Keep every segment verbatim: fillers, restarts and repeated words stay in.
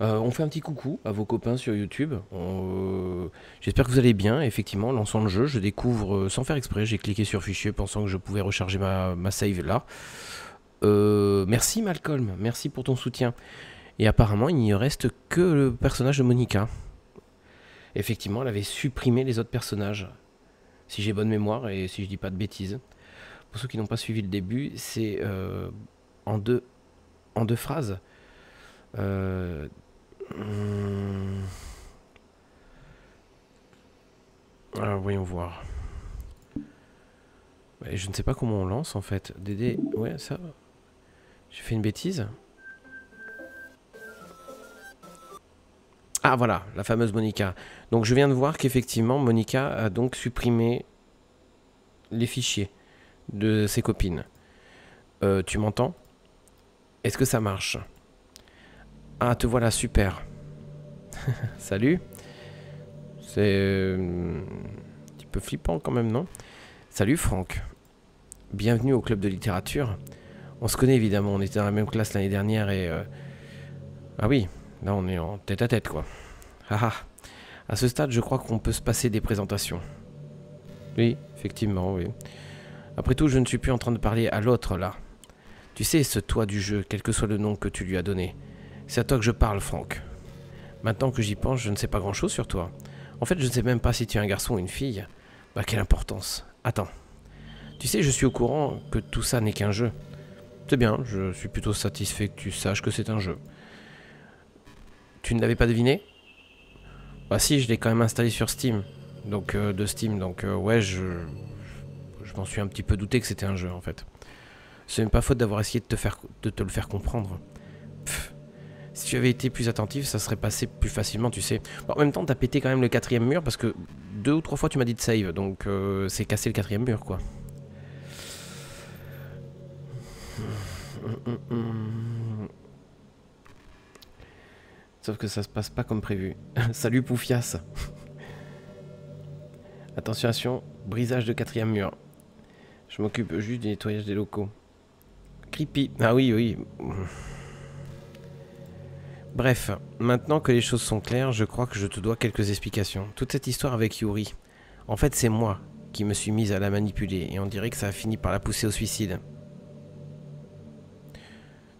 Euh, on fait un petit coucou à vos copains sur YouTube. Euh, J'espère que vous allez bien. Effectivement, lançant le jeu, je découvre euh, sans faire exprès. J'ai cliqué sur fichier pensant que je pouvais recharger ma, ma save là. Euh, merci Malcolm, merci pour ton soutien. Et apparemment, il n'y reste que le personnage de Monika. Effectivement, elle avait supprimé les autres personnages. Si j'ai bonne mémoire et si je dis pas de bêtises. Pour ceux qui n'ont pas suivi le début, c'est euh, en, deux, en deux phrases. Euh... Alors voyons voir. Je ne sais pas comment on lance en fait. Dédé, ouais ça. J'ai fait une bêtise. Ah voilà, la fameuse Monika. Donc je viens de voir qu'effectivement Monika a donc supprimé les fichiers de ses copines. Euh, tu m'entends? Est-ce que ça marche? Ah, te voilà, super. Salut. C'est euh, un petit peu flippant quand même, non? Salut Franck. Bienvenue au club de littérature. On se connaît évidemment, on était dans la même classe l'année dernière et... Euh... Ah oui, là on est en tête à tête quoi. Ah, à ce stade, je crois qu'on peut se passer des présentations. Oui, effectivement, oui. Après tout, je ne suis plus en train de parler à l'autre là. Tu sais, ce toi du jeu, quel que soit le nom que tu lui as donné. C'est à toi que je parle, Franck. Maintenant que j'y pense, je ne sais pas grand-chose sur toi. En fait, je ne sais même pas si tu es un garçon ou une fille. Bah, quelle importance. Attends. Tu sais, je suis au courant que tout ça n'est qu'un jeu. C'est bien, je suis plutôt satisfait que tu saches que c'est un jeu. Tu ne l'avais pas deviné? Bah si, je l'ai quand même installé sur Steam. Donc, euh, de Steam, donc euh, ouais, je... Je m'en suis un petit peu douté que c'était un jeu, en fait. C'est même pas faute d'avoir essayé de te, faire... de te le faire comprendre. Pfff. Si tu avais été plus attentif, ça serait passé plus facilement, tu sais. Bon, en même temps, t'as pété quand même le quatrième mur, parce que deux ou trois fois, tu m'as dit de save. Donc, euh, c'est casser le quatrième mur, quoi. Sauf que ça se passe pas comme prévu. Salut, Poufias. Attention, attention, brisage de quatrième mur. Je m'occupe juste du nettoyage des locaux. Creepy. Ah oui, oui. Bref, maintenant que les choses sont claires, je crois que je te dois quelques explications. Toute cette histoire avec Yuri, en fait c'est moi qui me suis mise à la manipuler et on dirait que ça a fini par la pousser au suicide.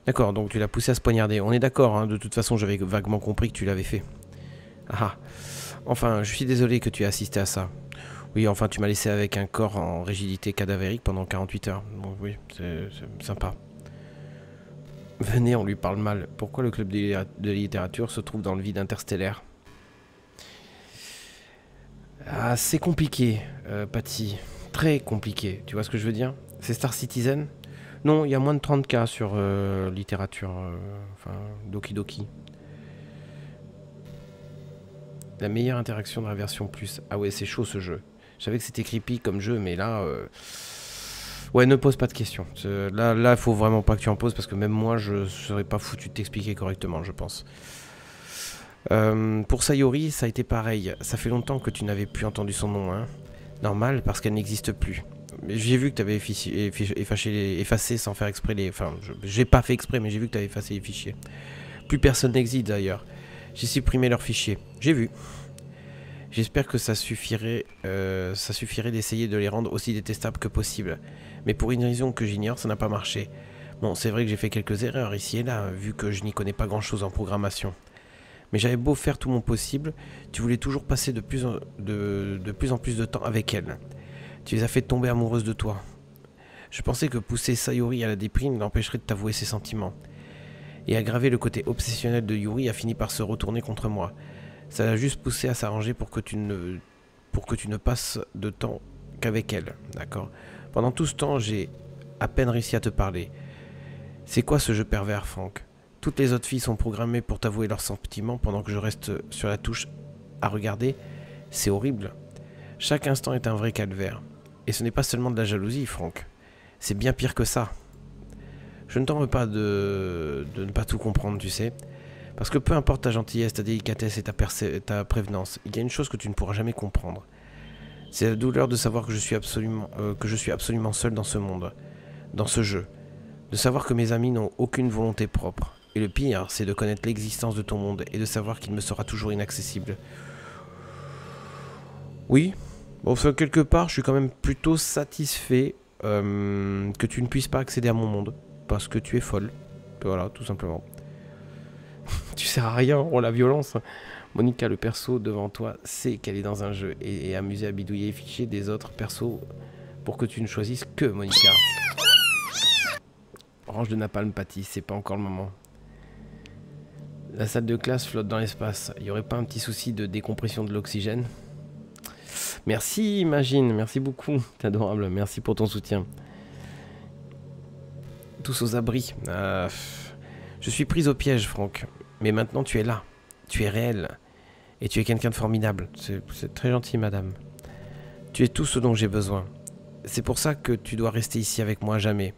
D'accord, donc tu l'as poussée à se poignarder. On est d'accord, hein, de toute façon j'avais vaguement compris que tu l'avais fait. Ah, enfin, je suis désolé que tu aies assisté à ça. Oui, enfin tu m'as laissé avec un corps en rigidité cadavérique pendant quarante-huit heures. Bon, oui, c'est sympa. Venez, on lui parle mal. Pourquoi le club de littérature se trouve dans le vide interstellaire? Ah, c'est compliqué, euh, Patty. Très compliqué. Tu vois ce que je veux dire? C'est Star Citizen? Non, il y a moins de trente K sur euh, littérature. Euh, enfin, Doki Doki. La meilleure interaction de la version plus. Ah ouais, c'est chaud ce jeu. Je savais que c'était creepy comme jeu, mais là... Euh... Ouais, ne pose pas de questions. Là, là, faut vraiment pas que tu en poses parce que même moi, je serais pas foutu de t'expliquer correctement, je pense. Euh, pour Sayori, ça a été pareil. Ça fait longtemps que tu n'avais plus entendu son nom, hein. Normal, parce qu'elle n'existe plus. J'ai vu que tu avais effacé, effacé sans faire exprès les... Enfin, j'ai pas fait exprès, mais j'ai vu que tu avais effacé les fichiers. Plus personne n'existe d'ailleurs. J'ai supprimé leurs fichiers. J'ai vu. J'espère que ça suffirait, euh, ça suffirait d'essayer de les rendre aussi détestables que possible. Mais pour une raison que j'ignore, ça n'a pas marché. Bon, c'est vrai que j'ai fait quelques erreurs ici et là, vu que je n'y connais pas grand-chose en programmation. Mais j'avais beau faire tout mon possible, tu voulais toujours passer de plus en, de, de plus en plus de temps avec elle. Tu les as fait tomber amoureuses de toi. Je pensais que pousser Sayori à la déprime l'empêcherait de t'avouer ses sentiments. Et aggraver le côté obsessionnel de Yuri a fini par se retourner contre moi. Ça l'a juste poussé à s'arranger pour que tu ne pour que tu ne passes de temps qu'avec elle, d'accord? Pendant tout ce temps, j'ai à peine réussi à te parler. C'est quoi ce jeu pervers, Franck? Toutes les autres filles sont programmées pour t'avouer leurs sentiments pendant que je reste sur la touche à regarder. C'est horrible. Chaque instant est un vrai calvaire. Et ce n'est pas seulement de la jalousie, Franck. C'est bien pire que ça. Je ne t'en veux pas de... de ne pas tout comprendre, tu sais. Parce que peu importe ta gentillesse, ta délicatesse et ta, ta prévenance, il y a une chose que tu ne pourras jamais comprendre. C'est la douleur de savoir que je suis absolument, euh, que je suis absolument seul dans ce monde, dans ce jeu. De savoir que mes amis n'ont aucune volonté propre, Et le pire, c'est de connaître l'existence de ton monde et de savoir qu'il me sera toujours inaccessible. Oui, bon, quelque part, je suis quand même plutôt satisfait euh, que tu ne puisses pas accéder à mon monde. Parce que tu es folle. Voilà, tout simplement. Tu sers à rien, oh la violence. Monika, le perso devant toi, sait qu'elle est dans un jeu et est amusée à bidouiller et ficher des autres persos pour que tu ne choisisses que Monika. Orange de Napalm pâtit, c'est pas encore le moment. La salle de classe flotte dans l'espace. Il n'y aurait pas un petit souci de décompression de l'oxygène? Merci, Imagine, merci beaucoup. T'es adorable, merci pour ton soutien. Tous aux abris. Euh, je suis prise au piège, Franck. Mais maintenant, tu es là. Tu es réel. Et tu es quelqu'un de formidable. C'est très gentil, madame. Tu es tout ce dont j'ai besoin. C'est pour ça que tu dois rester ici avec moi à jamais.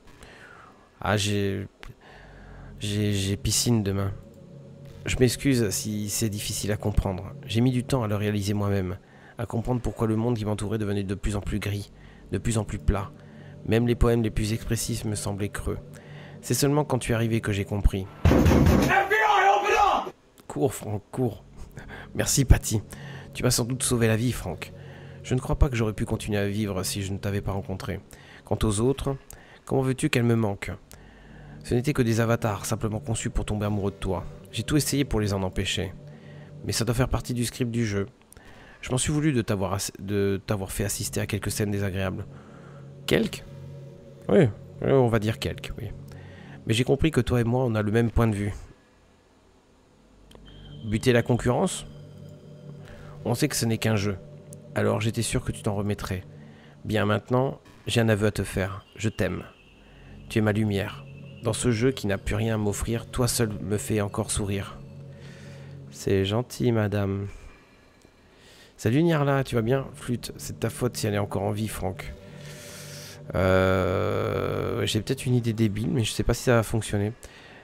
Ah, j'ai... J'ai piscine demain. Je m'excuse si c'est difficile à comprendre. J'ai mis du temps à le réaliser moi-même. À comprendre pourquoi le monde qui m'entourait devenait de plus en plus gris. De plus en plus plat. Même les poèmes les plus expressifs me semblaient creux. C'est seulement quand tu es arrivé que j'ai compris. F B I, cours, Franck, cours. Merci, Patty. Tu m'as sans doute sauvé la vie, Franck. Je ne crois pas que j'aurais pu continuer à vivre si je ne t'avais pas rencontré. Quant aux autres, comment veux-tu qu'elles me manquent? Ce n'étaient que des avatars, simplement conçus pour tomber amoureux de toi. J'ai tout essayé pour les en empêcher. Mais ça doit faire partie du script du jeu. Je m'en suis voulu de t'avoir ass... de t'avoir fait assister à quelques scènes désagréables. Quelques ? Oui, on va dire quelques, oui. Mais j'ai compris que toi et moi, on a le même point de vue. Buter la concurrence ? On sait que ce n'est qu'un jeu. Alors j'étais sûr que tu t'en remettrais. Bien maintenant, j'ai un aveu à te faire. Je t'aime. Tu es ma lumière. Dans ce jeu qui n'a plus rien à m'offrir, toi seul me fais encore sourire. C'est gentil, madame. Salut, Nierla, tu vas bien? Flûte, c'est de ta faute si elle est encore en vie, Franck. Euh... J'ai peut-être une idée débile, mais je sais pas si ça va fonctionner.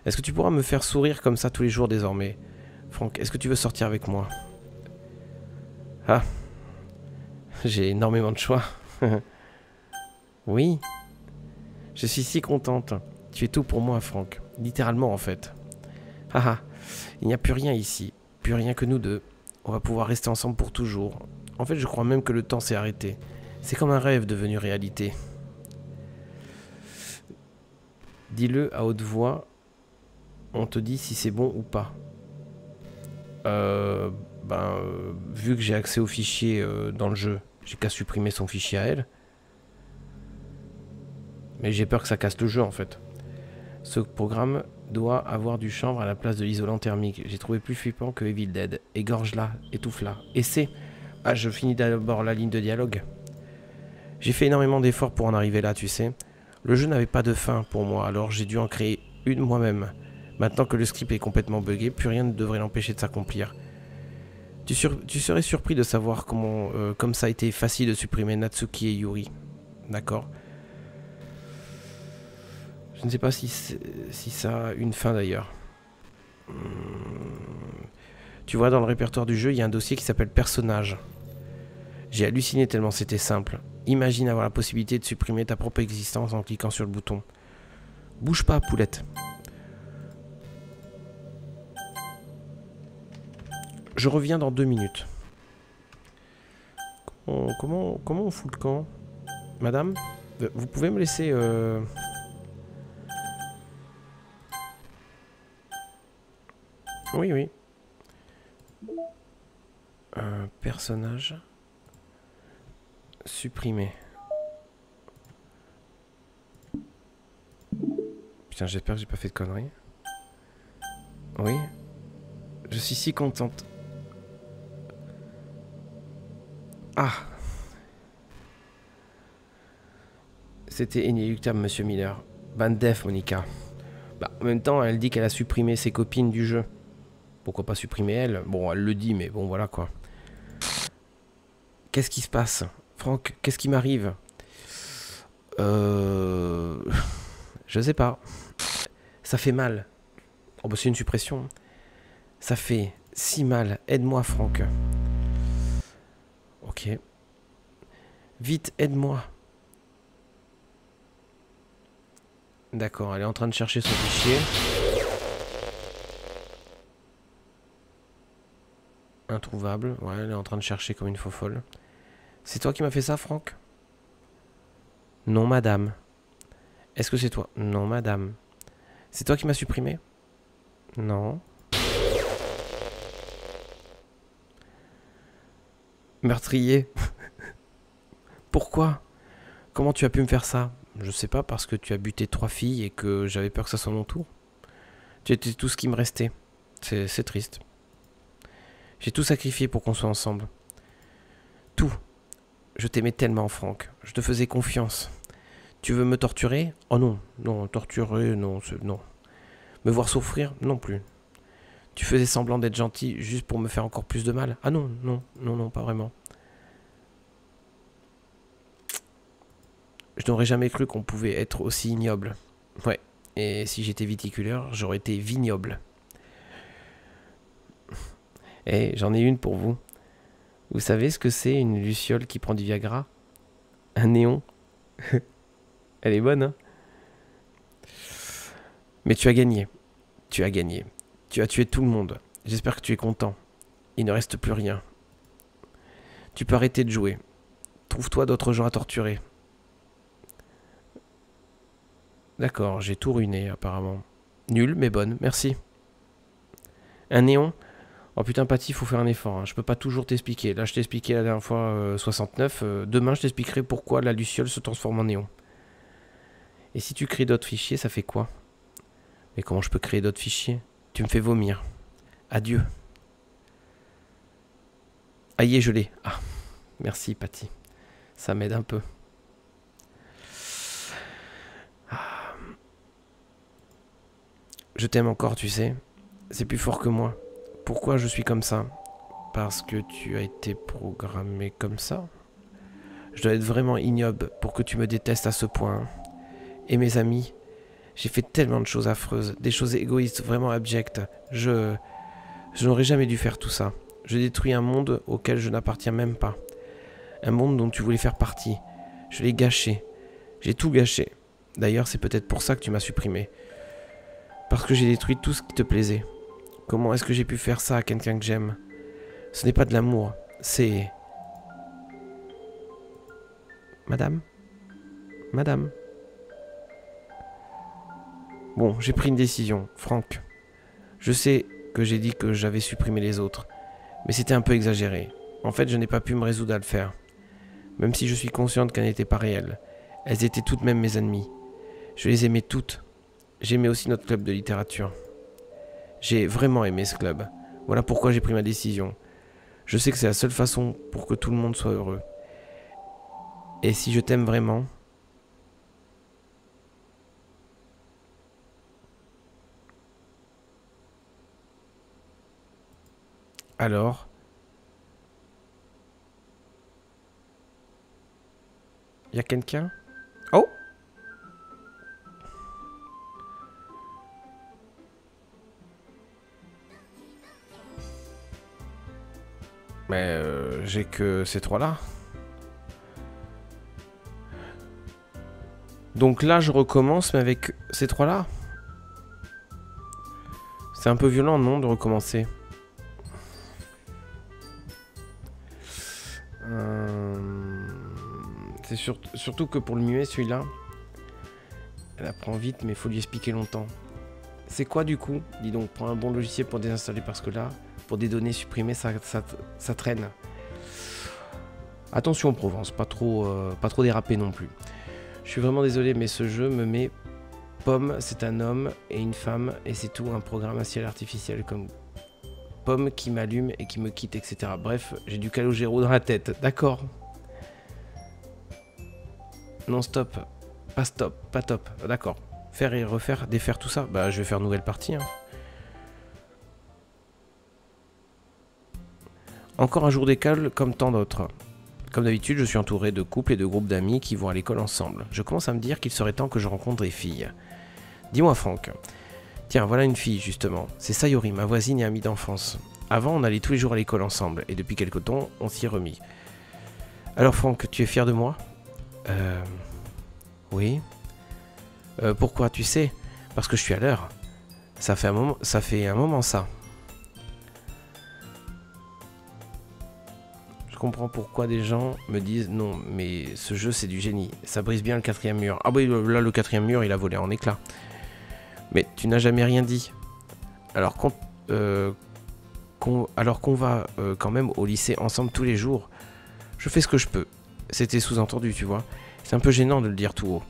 Est-ce que tu pourras me faire sourire comme ça tous les jours désormais? Franck, est-ce que tu veux sortir avec moi? Ah. J'ai énormément de choix. Oui. Je suis si contente. Tu es tout pour moi, Franck. Littéralement, en fait. Haha. Il n'y a plus rien ici. Plus rien que nous deux. On va pouvoir rester ensemble pour toujours. En fait, je crois même que le temps s'est arrêté. C'est comme un rêve devenu réalité. Dis-le à haute voix. On te dit si c'est bon ou pas. Euh, ben, euh, vu que j'ai accès au fichier euh, dans le jeu, j'ai qu'à supprimer son fichier à elle. Mais j'ai peur que ça casse le jeu, en fait. Ce programme doit avoir du chanvre à la place de l'isolant thermique. J'ai trouvé plus flippant que Evil Dead. Égorge-la, étouffe-la, essaie. Ah, je finis d'abord la ligne de dialogue. J'ai fait énormément d'efforts pour en arriver là, tu sais. Le jeu n'avait pas de fin pour moi, alors j'ai dû en créer une moi-même. Maintenant que le script est complètement buggé, plus rien ne devrait l'empêcher de s'accomplir. Tu, tu serais surpris de savoir comment, euh, comme ça a été facile de supprimer Natsuki et Yuri. D'accord ? Je ne sais pas si, si ça a une fin d'ailleurs. Hmm. Tu vois, dans le répertoire du jeu, il y a un dossier qui s'appelle « Personnages ». J'ai halluciné tellement c'était simple. Imagine avoir la possibilité de supprimer ta propre existence en cliquant sur le bouton. Bouge pas, poulette. Je reviens dans deux minutes. Comment, comment, comment on fout le camp? Madame, vous pouvez me laisser... Euh Oui, oui. Un personnage supprimé. Putain, j'espère que j'ai pas fait de conneries. Oui. Je suis si contente. Ah. C'était inéluctable, monsieur Miller. Bande def, Monika. Bah, en même temps, elle dit qu'elle a supprimé ses copines du jeu. Pourquoi pas supprimer elle? Bon, elle le dit, mais bon, voilà quoi. Qu'est-ce qui se passe? Franck, qu'est-ce qui m'arrive? Euh... Je sais pas. Ça fait mal. Oh bah c'est une suppression. Ça fait si mal. Aide-moi, Franck. Ok. Vite, aide-moi. D'accord, elle est en train de chercher son fichier. Introuvable. Ouais, elle est en train de chercher comme une faux folle. C'est toi qui m'as fait ça, Franck? Non, madame. Est-ce que c'est toi? Non, madame. C'est toi qui m'as supprimé? Non. Meurtrier. Pourquoi? Comment tu as pu me faire ça? Je sais pas, parce que tu as buté trois filles et que j'avais peur que ça soit mon tour. Tu étais tout ce qui me restait. C'est triste. J'ai tout sacrifié pour qu'on soit ensemble. Tout. Je t'aimais tellement, Franck. Je te faisais confiance. Tu veux me torturer? Oh non, non, torturer, non, non. Me voir souffrir? Non plus. Tu faisais semblant d'être gentil juste pour me faire encore plus de mal? Ah non, non, non, non, pas vraiment. Je n'aurais jamais cru qu'on pouvait être aussi ignoble. Ouais, et si j'étais viticulaire, j'aurais été vignoble. Eh, j'en ai une pour vous. Vous savez ce que c'est une luciole qui prend du Viagra? Un néon. Elle est bonne, hein? Mais tu as gagné. Tu as gagné. Tu as tué tout le monde. J'espère que tu es content. Il ne reste plus rien. Tu peux arrêter de jouer. Trouve-toi d'autres gens à torturer. D'accord, j'ai tout ruiné apparemment. Nul, mais bonne, merci. Un néon? Oh putain, Patty, il faut faire un effort, hein. Je peux pas toujours t'expliquer. Là, je t'expliquais la dernière fois euh, soixante-neuf. Euh, demain, je t'expliquerai pourquoi la luciole se transforme en néon. Et si tu crées d'autres fichiers, ça fait quoi? Mais comment je peux créer d'autres fichiers? Tu me fais vomir. Adieu. Aïe, je l'ai. Ah, merci, Patty. Ça m'aide un peu. Ah. Je t'aime encore, tu sais. C'est plus fort que moi. Pourquoi je suis comme ça? Parce que tu as été programmé comme ça? Je dois être vraiment ignoble pour que tu me détestes à ce point. Et mes amis, j'ai fait tellement de choses affreuses, des choses égoïstes, vraiment abjectes. Je... je n'aurais jamais dû faire tout ça. Je détruis un monde auquel je n'appartiens même pas. Un monde dont tu voulais faire partie. Je l'ai gâché. J'ai tout gâché. D'ailleurs, c'est peut-être pour ça que tu m'as supprimé. Parce que j'ai détruit tout ce qui te plaisait. Comment est-ce que j'ai pu faire ça à quelqu'un que j'aime? Ce n'est pas de l'amour, c'est... Madame? Madame? Bon, j'ai pris une décision, Franck. Je sais que j'ai dit que j'avais supprimé les autres, mais c'était un peu exagéré. En fait, je n'ai pas pu me résoudre à le faire. Même si je suis consciente qu'elles n'étaient pas réelles, elles étaient toutes même mes ennemies. Je les aimais toutes. J'aimais aussi notre club de littérature. J'ai vraiment aimé ce club. Voilà pourquoi j'ai pris ma décision. Je sais que c'est la seule façon pour que tout le monde soit heureux. Et si je t'aime vraiment... Alors... Y a quelqu'un? Oh! Mais euh, j'ai que ces trois-là. Donc là, je recommence, mais avec ces trois-là. C'est un peu violent, non, de recommencer. Euh... C'est sur... surtout que pour le muet, celui-là, elle apprend vite, mais il faut lui expliquer longtemps. C'est quoi, du coup? Dis donc, prends un bon logiciel pour désinstaller, parce que là... Pour des données supprimées, ça, ça, ça traîne. Attention Provence, pas trop, euh, pas trop dérapé non plus. Je suis vraiment désolé, mais ce jeu me met Pomme, c'est un homme et une femme, et c'est tout, un programme à ciel artificiel comme Pomme qui m'allume et qui me quitte, et cetera. Bref, j'ai du Calogero dans la tête, d'accord. Non stop, pas stop, pas top, d'accord. Faire et refaire, défaire tout ça, bah je vais faire une nouvelle partie, hein. Encore un jour d'école comme tant d'autres. Comme d'habitude, je suis entouré de couples et de groupes d'amis qui vont à l'école ensemble. Je commence à me dire qu'il serait temps que je rencontre des filles. Dis-moi Franck. Tiens, voilà une fille justement. C'est Sayori, ma voisine et amie d'enfance. Avant, on allait tous les jours à l'école ensemble et depuis quelque temps, on s'y est remis. Alors Franck, tu es fier de moi? Euh... Oui. Euh, pourquoi? Tu sais, parce que je suis à l'heure. Ça fait un moment, ça fait un moment ça. comprends pourquoi des gens me disent non, mais ce jeu c'est du génie, ça brise bien le quatrième mur. Ah oui, là le quatrième mur il a volé en éclats. Mais tu n'as jamais rien dit. Alors qu'on euh, qu'on, alors qu'on va euh, quand même au lycée ensemble tous les jours. Je fais ce que je peux. C'était sous-entendu, tu vois. C'est un peu gênant de le dire tout haut.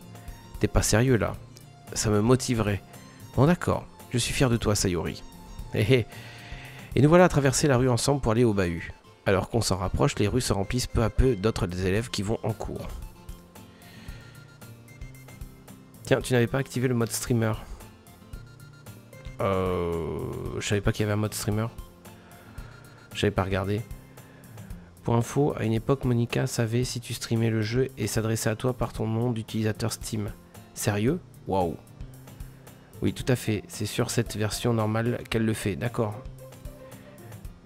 T'es pas sérieux là. Ça me motiverait. Bon d'accord, je suis fier de toi Sayori. Hé hé. Et nous voilà à traverser la rue ensemble pour aller au bahut. Alors qu'on s'en rapproche, les rues se remplissent peu à peu d'autres élèves qui vont en cours. Tiens, tu n'avais pas activé le mode streamer. Euh... Je savais pas qu'il y avait un mode streamer. Je savais pas regarder. Pour info, à une époque, Monika savait si tu streamais le jeu et s'adressait à toi par ton nom d'utilisateur Steam. Sérieux? Waouh. Oui, tout à fait. C'est sur cette version normale qu'elle le fait. D'accord.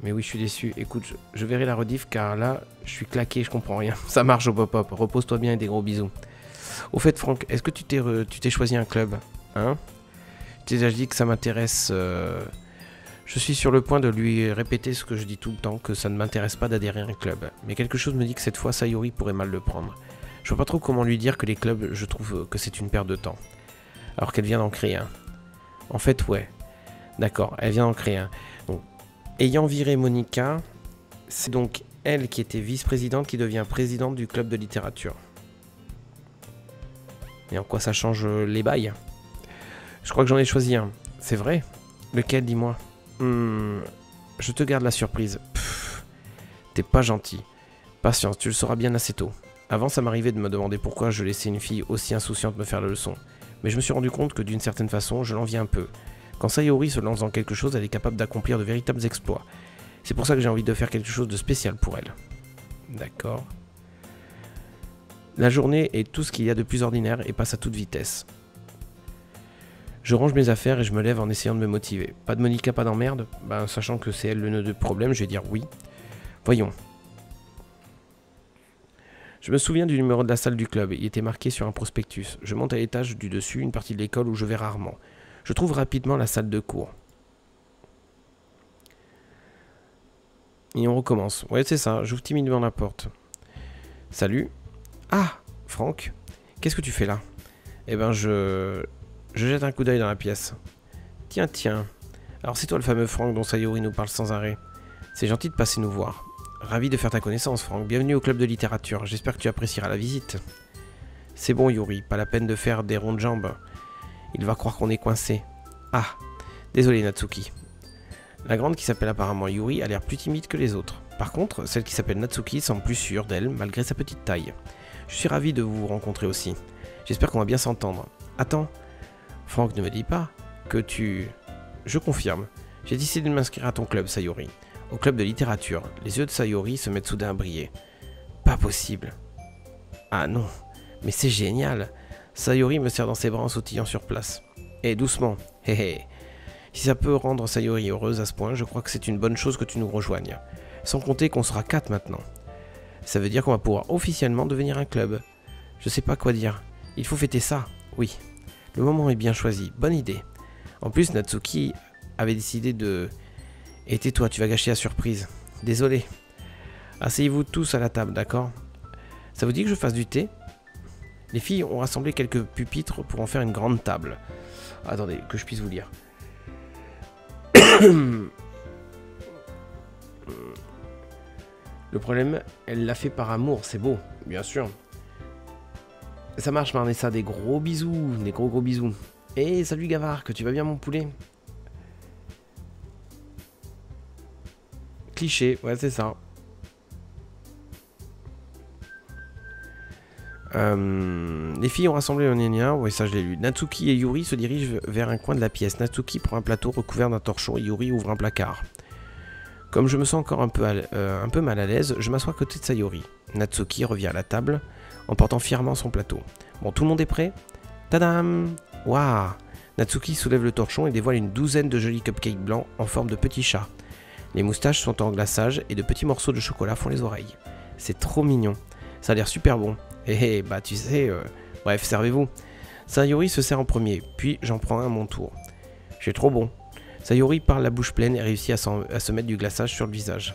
Mais oui, je suis déçu. Écoute, je, je verrai la rediff car là, je suis claqué, je comprends rien. Ça marche au pop-up. Repose-toi bien et des gros bisous. Au fait, Franck, est-ce que tu t'es tu t'es choisi un club? Hein? Je t'ai déjà dit que ça m'intéresse. Euh... Je suis sur le point de lui répéter ce que je dis tout le temps, que ça ne m'intéresse pas d'adhérer à un club. Mais quelque chose me dit que cette fois, Sayori pourrait mal le prendre. Je vois pas trop comment lui dire que les clubs, je trouve que c'est une perte de temps. Alors qu'elle vient d'en créer un. En fait, ouais. D'accord, elle vient d'en créer un. Donc, ayant viré Monika, c'est donc elle qui était vice-présidente qui devient présidente du club de littérature. Et en quoi ça change les bails? Je crois que j'en ai choisi un. C'est vrai? Lequel, dis-moi? Hmm, je te garde la surprise. T'es pas gentil. Patience, tu le sauras bien assez tôt. Avant, ça m'arrivait de me demander pourquoi je laissais une fille aussi insouciante me faire la leçon. Mais je me suis rendu compte que d'une certaine façon, je l'enviais un peu. Quand Sayori se lance dans quelque chose, elle est capable d'accomplir de véritables exploits. C'est pour ça que j'ai envie de faire quelque chose de spécial pour elle. D'accord. La journée est tout ce qu'il y a de plus ordinaire et passe à toute vitesse. Je range mes affaires et je me lève en essayant de me motiver. Pas de Monika, pas d'emmerde. Ben, sachant que c'est elle le nœud de problème, je vais dire oui. Voyons. Je me souviens du numéro de la salle du club. Il était marqué sur un prospectus. Je monte à l'étage du dessus, une partie de l'école où je vais rarement. Je trouve rapidement la salle de cours. Et on recommence. Ouais, c'est ça. J'ouvre timidement la porte. Salut. Ah, Franck. Qu'est-ce que tu fais là? Eh ben, je... Je jette un coup d'œil dans la pièce. Tiens, tiens. Alors c'est toi le fameux Franck dont Sayori nous parle sans arrêt. C'est gentil de passer nous voir. Ravi de faire ta connaissance, Franck. Bienvenue au club de littérature. J'espère que tu apprécieras la visite. C'est bon, Yuri. Pas la peine de faire des ronds de jambes. Il va croire qu'on est coincé. Ah, désolé Natsuki. La grande qui s'appelle apparemment Yuri a l'air plus timide que les autres. Par contre, celle qui s'appelle Natsuki semble plus sûre d'elle malgré sa petite taille. Je suis ravi de vous rencontrer aussi. J'espère qu'on va bien s'entendre. Attends, Franck ne me dit pas que tu... Je confirme. J'ai décidé de m'inscrire à ton club, Sayori. Au club de littérature. Les yeux de Sayori se mettent soudain à briller. Pas possible. Ah non, mais c'est génial. Sayori me serre dans ses bras en sautillant sur place. Et doucement, hé hé. Si ça peut rendre Sayori heureuse à ce point, je crois que c'est une bonne chose que tu nous rejoignes. Sans compter qu'on sera quatre maintenant. Ça veut dire qu'on va pouvoir officiellement devenir un club. Je sais pas quoi dire. Il faut fêter ça, oui. Le moment est bien choisi. Bonne idée. En plus, Natsuki avait décidé de... Et tais-toi, tu vas gâcher la surprise. Désolé. Asseyez-vous tous à la table, d'accord? Ça vous dit que je fasse du thé? Les filles ont rassemblé quelques pupitres pour en faire une grande table. Attendez, que je puisse vous lire. Le problème, elle l'a fait par amour, c'est beau, bien sûr. Ça marche, Marnessa, des gros bisous, des gros gros bisous. Et salut Gavard, que tu vas bien mon poulet? Cliché, ouais c'est ça. Euh, les filles ont rassemblé un gna, ouais ça je l'ai lu. Natsuki et Yuri se dirigent vers un coin de la pièce. Natsuki prend un plateau recouvert d'un torchon et Yuri ouvre un placard. Comme je me sens encore un peu, à euh, un peu mal à l'aise, je m'assois à côté de Sayori. Natsuki revient à la table en portant fièrement son plateau. Bon, tout le monde est prêt? Tadam! Waouh! Natsuki soulève le torchon et dévoile une douzaine de jolis cupcakes blancs en forme de petits chats. Les moustaches sont en glaçage et de petits morceaux de chocolat font les oreilles. C'est trop mignon. Ça a l'air super bon. Eh, bah tu sais, euh... bref, servez-vous. Sayori se sert en premier, puis j'en prends un à mon tour. J'ai trop bon. Sayori parle la bouche pleine et réussit à, à se mettre du glaçage sur le visage.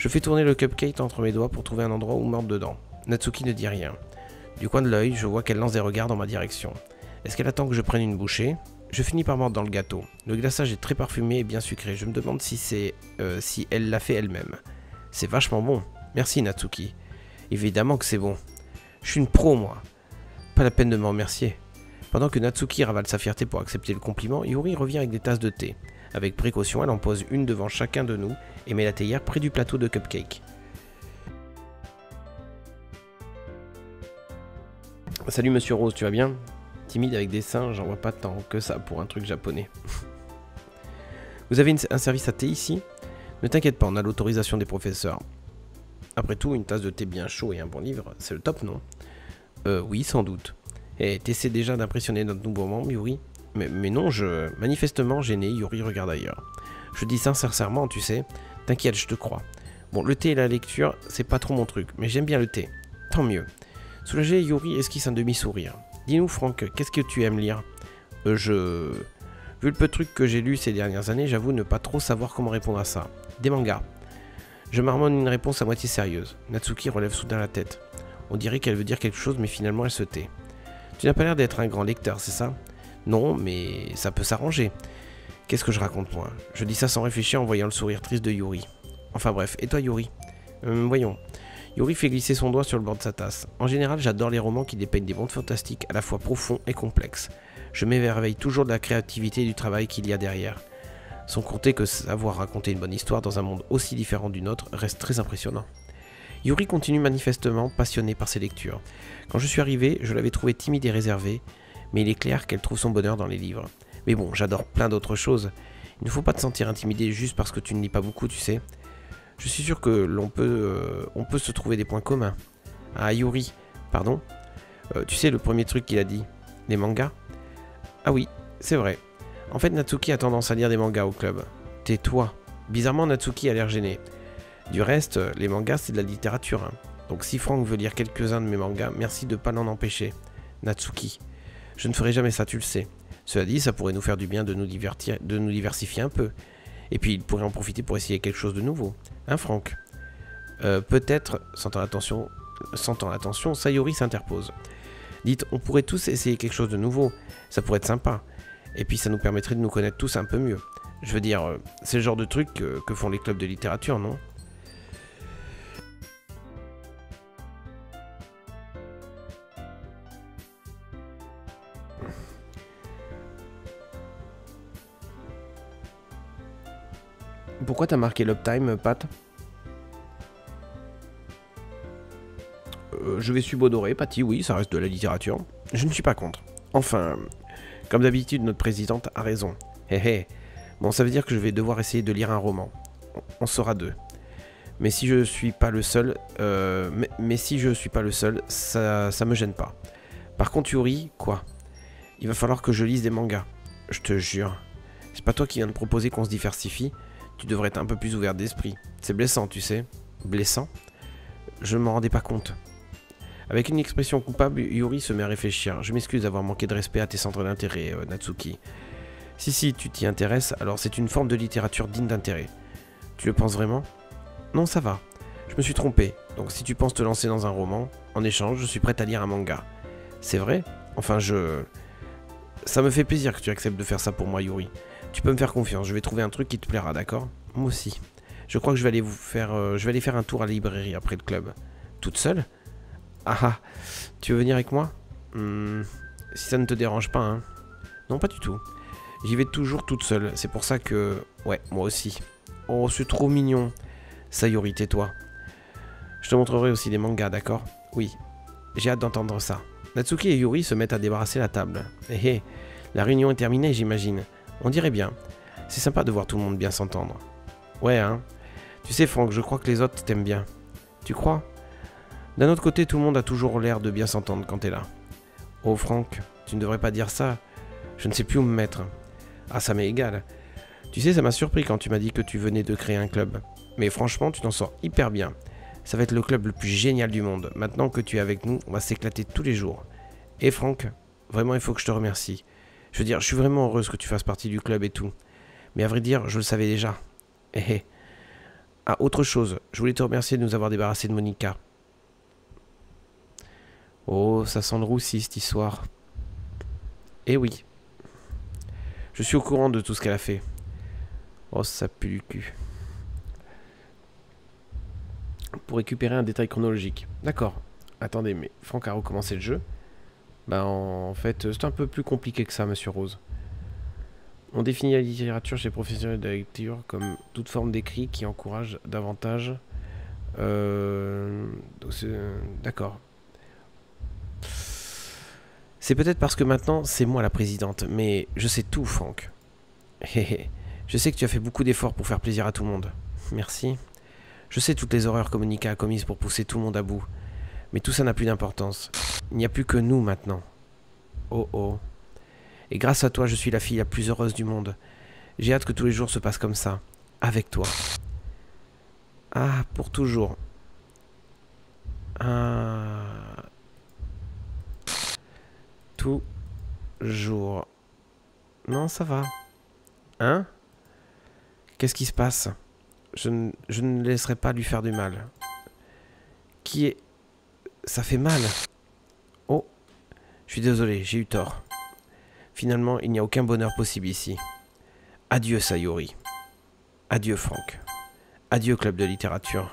Je fais tourner le cupcake entre mes doigts pour trouver un endroit où mordre dedans. Natsuki ne dit rien. Du coin de l'œil, je vois qu'elle lance des regards dans ma direction. Est-ce qu'elle attend que je prenne une bouchée? Je finis par mordre dans le gâteau. Le glaçage est très parfumé et bien sucré. Je me demande si c'est, euh, si elle l'a fait elle-même. C'est vachement bon. Merci Natsuki. Évidemment que c'est bon. Je suis une pro, moi. Pas la peine de me remercier. Pendant que Natsuki ravale sa fierté pour accepter le compliment, Yuri revient avec des tasses de thé. Avec précaution, elle en pose une devant chacun de nous et met la théière près du plateau de cupcake. Salut Monsieur Rose, tu vas bien? Timide avec des seins, j'en vois pas tant que ça pour un truc japonais. Vous avez une, un service à thé ici? Ne t'inquiète pas, on a l'autorisation des professeurs. Après tout, une tasse de thé bien chaud et un bon livre, c'est le top, non? Euh, oui, sans doute. Et t'essaies déjà d'impressionner notre nouveau membre, Yuri? Mais, mais non, je... Manifestement gêné, Yuri regarde ailleurs. Je dis ça sincèrement, tu sais. T'inquiète, je te crois. Bon, le thé et la lecture, c'est pas trop mon truc, mais j'aime bien le thé. Tant mieux. Soulagé, Yuri esquisse un demi-sourire. Dis-nous, Franck, qu'est-ce que tu aimes lire? euh, Je... Vu le peu de trucs que j'ai lu ces dernières années, j'avoue ne pas trop savoir comment répondre à ça. Des mangas. Je marmonne une réponse à moitié sérieuse. Natsuki relève soudain la tête. On dirait qu'elle veut dire quelque chose, mais finalement elle se tait. Tu n'as pas l'air d'être un grand lecteur, c'est ça? Non, mais ça peut s'arranger. Qu'est-ce que je raconte, moi? Je dis ça sans réfléchir en voyant le sourire triste de Yuri. Enfin bref, et toi, Yuri? Hum, voyons. Yuri fait glisser son doigt sur le bord de sa tasse. En général, j'adore les romans qui dépeignent des mondes fantastiques à la fois profonds et complexes. Je m'émerveille toujours de la créativité et du travail qu'il y a derrière. Sans compter que savoir raconter une bonne histoire dans un monde aussi différent du nôtre reste très impressionnant. Yuri continue manifestement passionné par ses lectures. Quand je suis arrivé, je l'avais trouvé timide et réservé, mais il est clair qu'elle trouve son bonheur dans les livres. Mais bon, j'adore plein d'autres choses. Il ne faut pas te sentir intimidé juste parce que tu ne lis pas beaucoup, tu sais. Je suis sûr que l'on peut, euh, on peut se trouver des points communs. Ah, Yuri, pardon. Euh, tu sais, le premier truc qu'il a dit, les mangas? Ah oui, c'est vrai. En fait, Natsuki a tendance à lire des mangas au club. Tais-toi. Bizarrement, Natsuki a l'air gêné. Du reste, les mangas, c'est de la littérature. Hein. Donc si Franck veut lire quelques-uns de mes mangas, merci de ne pas l'en empêcher. Natsuki. Je ne ferai jamais ça, tu le sais. Cela dit, ça pourrait nous faire du bien de nous divertir, de nous diversifier un peu. Et puis, il pourrait en profiter pour essayer quelque chose de nouveau. Hein, Franck? euh, Peut-être, sentant l'attention, sentant l'attention, Sayori s'interpose. Dites, on pourrait tous essayer quelque chose de nouveau. Ça pourrait être sympa. Et puis, ça nous permettrait de nous connaître tous un peu mieux. Je veux dire, c'est le genre de truc que, que font les clubs de littérature, non? Pourquoi t'as marqué l'uptime, Pat? euh, Je vais subodorer, Patty, oui, ça reste de la littérature. Je ne suis pas contre. Enfin, comme d'habitude, notre présidente a raison. Hé hey, hé, hey. Bon, ça veut dire que je vais devoir essayer de lire un roman. On sera deux. Mais si je suis pas le seul, euh, mais, mais si je suis pas le seul, ça, ça me gêne pas. Par contre, Yuri, quoi? Il va falloir que je lise des mangas. Je te jure. C'est pas toi qui viens de proposer qu'on se diversifie? Tu devrais être un peu plus ouvert d'esprit. C'est blessant, tu sais. Blessant? Je ne m'en rendais pas compte. Avec une expression coupable, Yuri se met à réfléchir. Je m'excuse d'avoir manqué de respect à tes centres d'intérêt, euh, Natsuki. Si, si, tu t'y intéresses, alors c'est une forme de littérature digne d'intérêt. Tu le penses vraiment? Non, ça va. Je me suis trompé. Donc si tu penses te lancer dans un roman, en échange, je suis prête à lire un manga. C'est vrai? Enfin, je... Ça me fait plaisir que tu acceptes de faire ça pour moi, Yuri. Tu peux me faire confiance, je vais trouver un truc qui te plaira, d'accord? Moi aussi. Je crois que je vais aller vous faire, euh, je vais aller faire un tour à la librairie après le club. Toute seule? Ah ah. Tu veux venir avec moi? Hum, si ça ne te dérange pas, hein? Non, pas du tout. J'y vais toujours toute seule, c'est pour ça que... Ouais, moi aussi. Oh, c'est trop mignon. Sayori, tais-toi. Je te montrerai aussi des mangas, d'accord? Oui. J'ai hâte d'entendre ça. Natsuki et Yuri se mettent à débarrasser la table. Hé hey, hé, hey. La réunion est terminée, j'imagine. On dirait bien. C'est sympa de voir tout le monde bien s'entendre. Ouais, hein. Tu sais, Franck, je crois que les autres t'aiment bien. Tu crois? D'un autre côté, tout le monde a toujours l'air de bien s'entendre quand t'es là. Oh, Franck, tu ne devrais pas dire ça. Je ne sais plus où me mettre. Ah, ça m'est égal. Tu sais, ça m'a surpris quand tu m'as dit que tu venais de créer un club. Mais franchement, tu t'en sors hyper bien. Ça va être le club le plus génial du monde. Maintenant que tu es avec nous, on va s'éclater tous les jours. Et Franck, vraiment, il faut que je te remercie. Je veux dire, je suis vraiment heureuse que tu fasses partie du club et tout. Mais à vrai dire, je le savais déjà. Hé hé. Ah, autre chose. Je voulais te remercier de nous avoir débarrassé de Monika. Oh, ça sent le roussi, cette histoire. Eh oui. Je suis au courant de tout ce qu'elle a fait. Oh, ça pue du cul. Pour récupérer un détail chronologique. D'accord. Attendez, mais Franck a recommencé le jeu. Bah, en fait, c'est un peu plus compliqué que ça, monsieur Rose. On définit la littérature chez les professionnels de la lecture comme toute forme d'écrit qui encourage davantage... Euh... D'accord. C'est peut-être parce que maintenant, c'est moi la présidente, mais je sais tout, Franck. Je sais que tu as fait beaucoup d'efforts pour faire plaisir à tout le monde. Merci. Je sais toutes les horreurs que Monika a commises pour pousser tout le monde à bout. Mais tout ça n'a plus d'importance. Il n'y a plus que nous, maintenant. Oh oh. Et grâce à toi, je suis la fille la plus heureuse du monde. J'ai hâte que tous les jours se passent comme ça. Avec toi. Ah, pour toujours. Ah... Toujours. Non, ça va. Hein? Qu'est-ce qui se passe? Je ne, je ne laisserai pas lui faire du mal. Qui est... Ça fait mal. Oh. Je suis désolé, j'ai eu tort. Finalement, il n'y a aucun bonheur possible ici. Adieu, Sayori. Adieu, Franck. Adieu, club de littérature.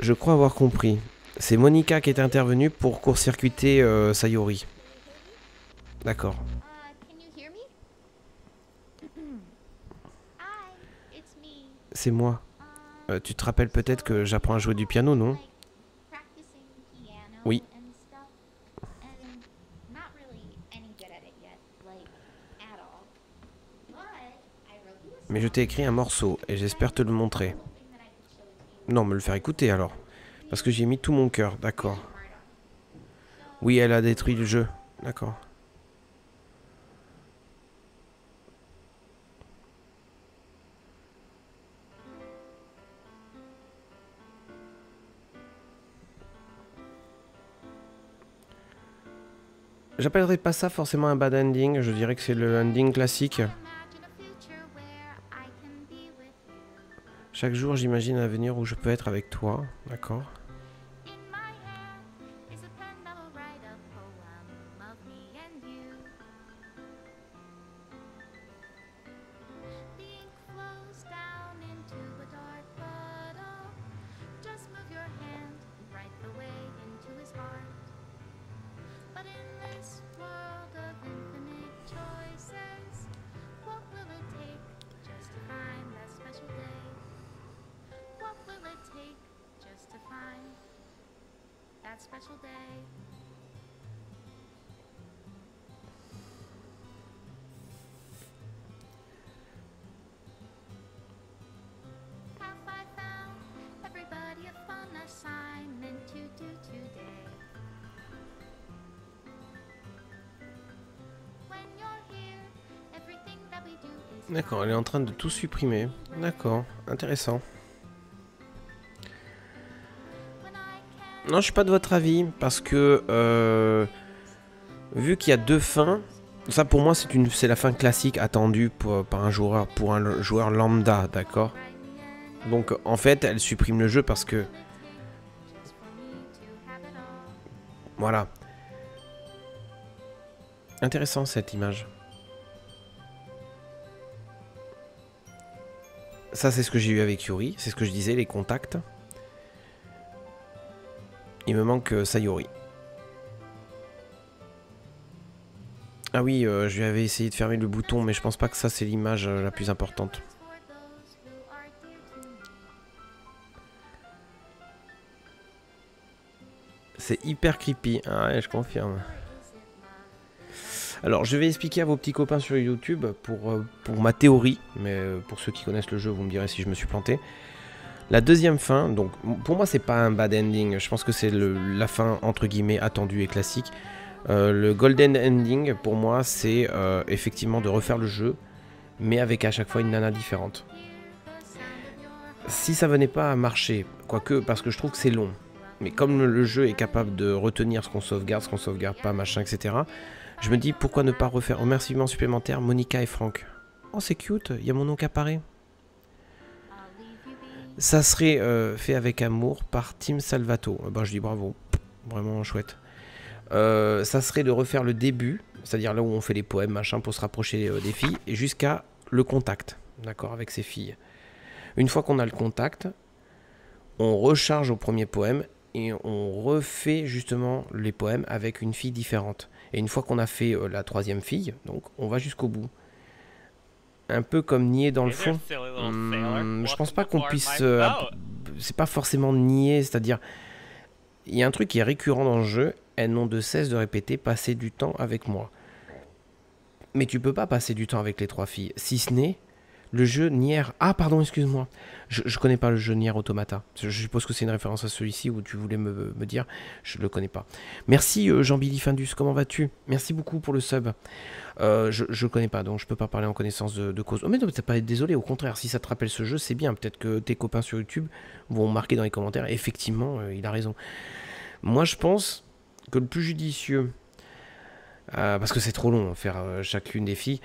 Je crois avoir compris. C'est Monika qui est intervenue pour court-circuiter euh, Sayori. D'accord. C'est moi. Euh, tu te rappelles peut-être que j'apprends à jouer du piano, non? Oui. Mais je t'ai écrit un morceau et j'espère te le montrer. Non, me le faire écouter alors. Parce que j'ai mis tout mon cœur, d'accord. Oui, elle a détruit le jeu, d'accord. J'appellerai pas ça forcément un bad ending, je dirais que c'est le ending classique. Chaque jour, j'imagine un avenir où je peux être avec toi, d'accord? D'accord, elle est en train de tout supprimer. D'accord, intéressant. Non, je suis pas de votre avis, parce que euh, vu qu'il y a deux fins, ça pour moi c'est une, c'est la fin classique attendue pour, par un joueur, pour un joueur lambda, d'accord? Donc en fait, elle supprime le jeu parce que... Voilà. Intéressant cette image. Ça, c'est ce que j'ai eu avec Yuri, c'est ce que je disais, les contacts. Il me manque euh, Sayori. Ah oui, euh, je lui avais essayé de fermer le bouton, mais je pense pas que ça, c'est l'image euh, la plus importante. C'est hyper creepy, ah ouais, je confirme. Alors, je vais expliquer à vos petits copains sur YouTube pour, euh, pour ma théorie, mais euh, pour ceux qui connaissent le jeu, vous me direz si je me suis planté. La deuxième fin, donc pour moi c'est pas un bad ending, je pense que c'est la fin entre guillemets attendue et classique. Euh, le golden ending pour moi c'est euh, effectivement de refaire le jeu, mais avec à chaque fois une nana différente. Si ça venait pas à marcher, quoique parce que je trouve que c'est long, mais comme le jeu est capable de retenir ce qu'on sauvegarde, ce qu'on sauvegarde pas, machin, et cetera. Je me dis pourquoi ne pas refaire remerciement supplémentaire Monika et Franck. Oh c'est cute, il y a mon nom qui apparaît. Ça serait euh, fait avec amour par Team Salvato. Ben, je dis bravo, vraiment chouette. Euh, ça serait de refaire le début, c'est-à-dire là où on fait les poèmes, machin, pour se rapprocher euh, des filles, et jusqu'à le contact, d'accord, avec ces filles. Une fois qu'on a le contact, on recharge au premier poème et on refait justement les poèmes avec une fille différente. Et une fois qu'on a fait euh, la troisième fille, donc on va jusqu'au bout. Un peu comme nier dans le fond. Mmh, je pense pas qu'on puisse... Euh, c'est pas forcément nier, c'est-à-dire... Il y a un truc qui est récurrent dans le jeu, elles n'ont de cesse de répéter « passer du temps avec moi ». Mais tu peux pas passer du temps avec les trois filles, si ce n'est le jeu Nier... Ah pardon, excuse-moi, je, je connais pas le jeu Nier Automata. Je, je suppose que c'est une référence à celui-ci où tu voulais me, me dire, je le connais pas. Merci euh, Jean-Billy Findus, comment vas-tu? Merci beaucoup pour le sub. Euh, je, je connais pas, donc je peux pas parler en connaissance de, de cause. Oh mais non, t'as pas été désolé, au contraire, si ça te rappelle ce jeu, c'est bien. Peut-être que tes copains sur YouTube vont marquer dans les commentaires, effectivement, euh, il a raison. Moi je pense que le plus judicieux, euh, parce que c'est trop long, faire euh, chacune des filles,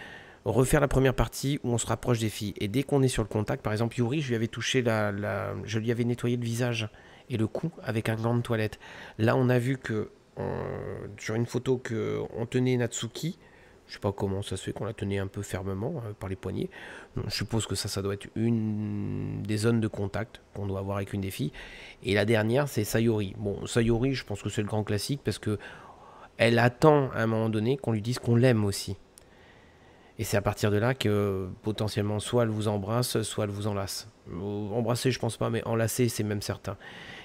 refaire la première partie où on se rapproche des filles. Et dès qu'on est sur le contact, par exemple Yuri, je lui avais touché la, la, je lui avais nettoyé le visage et le cou avec un gland de toilette. Là, on a vu que euh, sur une photo que on tenait Natsuki. Je sais pas comment ça se fait qu'on la tenait un peu fermement euh, par les poignets. Donc, je suppose que ça, ça doit être une des zones de contact qu'on doit avoir avec une des filles. Et la dernière, c'est Sayori. Bon, Sayori, je pense que c'est le grand classique parce que elle attend à un moment donné qu'on lui dise qu'on l'aime aussi. Et c'est à partir de là que potentiellement soit elle vous embrasse, soit elle vous enlace. Embrasser, je pense pas, mais enlacer, c'est même certain.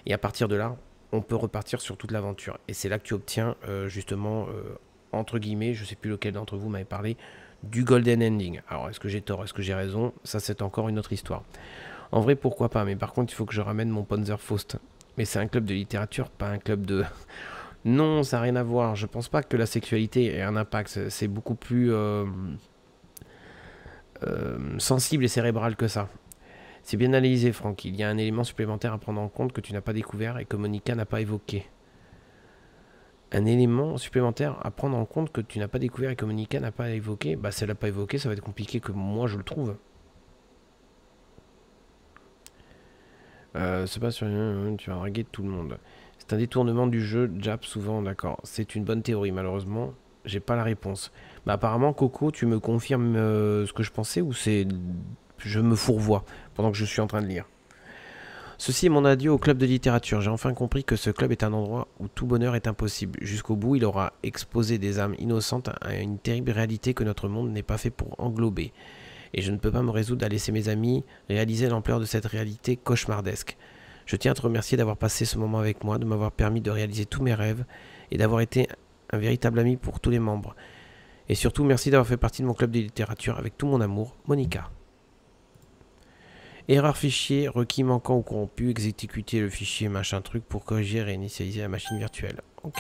Et à partir de là, on peut repartir sur toute l'aventure. Et c'est là que tu obtiens euh, justement... Euh, entre guillemets, je sais plus lequel d'entre vous m'avait parlé, du golden ending. Alors, est-ce que j'ai tort, est-ce que j'ai raison? Ça, c'est encore une autre histoire. En vrai, pourquoi pas? Mais par contre, il faut que je ramène mon Panzerfaust. Mais c'est un club de littérature, pas un club de... Non, ça n'a rien à voir. Je pense pas que la sexualité ait un impact. C'est beaucoup plus euh... Euh, sensible et cérébral que ça. C'est bien analysé, Franck. Il y a un élément supplémentaire à prendre en compte que tu n'as pas découvert et que Monika n'a pas évoqué. Un élément supplémentaire à prendre en compte que tu n'as pas découvert et que Monika n'a pas évoqué. Bah, si elle n'a pas évoqué, ça va être compliqué que moi je le trouve. Euh, c'est pas sur une... Tu vas draguer tout le monde. C'est un détournement du jeu, Jap, souvent, d'accord. C'est une bonne théorie, malheureusement, j'ai pas la réponse. Bah, apparemment, Coco, tu me confirmes euh, ce que je pensais ou c'est... Je me fourvoie pendant que je suis en train de lire. Ceci est mon adieu au club de littérature. J'ai enfin compris que ce club est un endroit où tout bonheur est impossible. Jusqu'au bout, il aura exposé des âmes innocentes à une terrible réalité que notre monde n'est pas fait pour englober. Et je ne peux pas me résoudre à laisser mes amis réaliser l'ampleur de cette réalité cauchemardesque. Je tiens à te remercier d'avoir passé ce moment avec moi, de m'avoir permis de réaliser tous mes rêves et d'avoir été un véritable ami pour tous les membres. Et surtout, merci d'avoir fait partie de mon club de littérature avec tout mon amour, Monika. Erreur fichier, requis manquant ou corrompu, exécuter le fichier machin truc pour corriger et initialiser la machine virtuelle. Ok.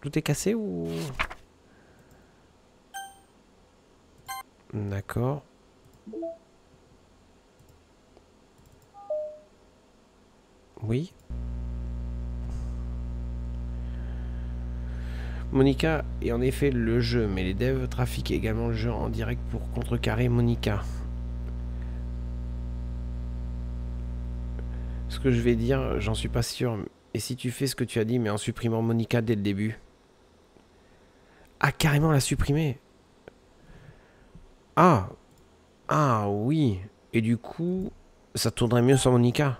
Tout est cassé ou... D'accord. Oui. Monika est en effet le jeu, mais les devs trafiquent également le jeu en direct pour contrecarrer Monika. Ce que je vais dire, j'en suis pas sûr. Et si tu fais ce que tu as dit, mais en supprimant Monika dès le début? Ah, carrément la supprimer? Ah! Ah oui! Et du coup, ça tournerait mieux sans Monika?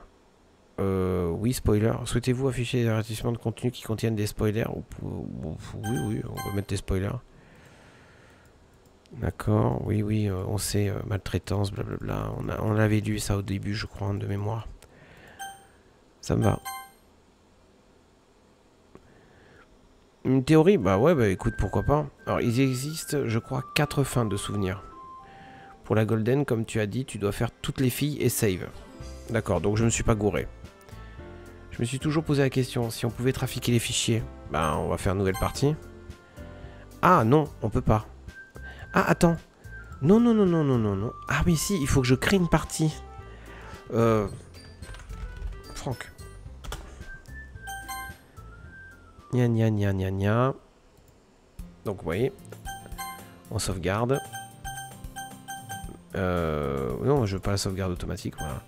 Euh, oui, spoiler. Souhaitez-vous afficher des avertissements de contenu qui contiennent des spoilers? Oui, oui, on peut mettre des spoilers. D'accord, oui, oui, on sait, maltraitance, blablabla. On, a, on avait lu ça au début, je crois, de mémoire. Ça me va. Une théorie? Bah ouais, bah écoute, pourquoi pas. Alors, il existe, je crois, quatre fins de souvenirs. Pour la Golden, comme tu as dit, tu dois faire toutes les filles et save. D'accord, donc je me suis pas gouré. Je me suis toujours posé la question, si on pouvait trafiquer les fichiers, ben on va faire une nouvelle partie. Ah non, on peut pas. Ah attends, non non non non non non non. Ah mais si, il faut que je crée une partie. Euh, Franck. Gna gna gna gna gna. Donc vous voyez, on sauvegarde. Euh, non, je veux pas la sauvegarde automatique, voilà.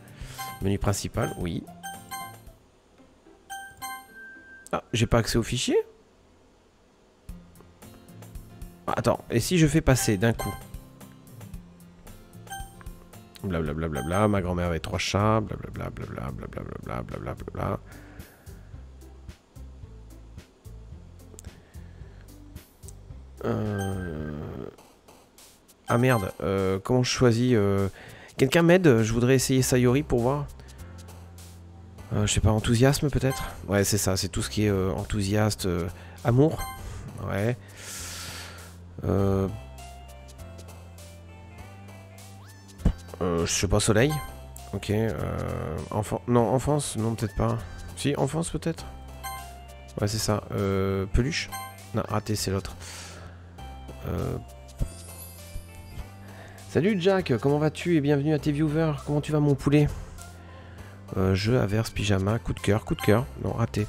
Menu principal, oui. Ah, j'ai pas accès au fichier? Ah, attends, et si je fais passer d'un coup? Blablabla, bla bla bla, ma grand-mère avait trois chats, blablabla, blablabla, blablabla, blablabla, blablabla. Euh... Ah merde, euh, comment je choisis euh... Quelqu'un m'aide? Je voudrais essayer Sayori pour voir. Euh, je sais pas, enthousiasme peut-être? Ouais, c'est ça, c'est tout ce qui est euh, enthousiaste, euh, amour. Ouais. Euh... Euh, je sais pas, soleil. Ok. Euh, enfant... Non, enfance, non, peut-être pas. Si, enfance peut-être. Ouais, c'est ça. Euh, peluche. Non, raté, c'est l'autre. Euh... Salut Jack, comment vas-tu et bienvenue à tes viewers. Comment tu vas mon poulet? euh, Jeu, averse, pyjama, coup de cœur, coup de cœur. Non, raté.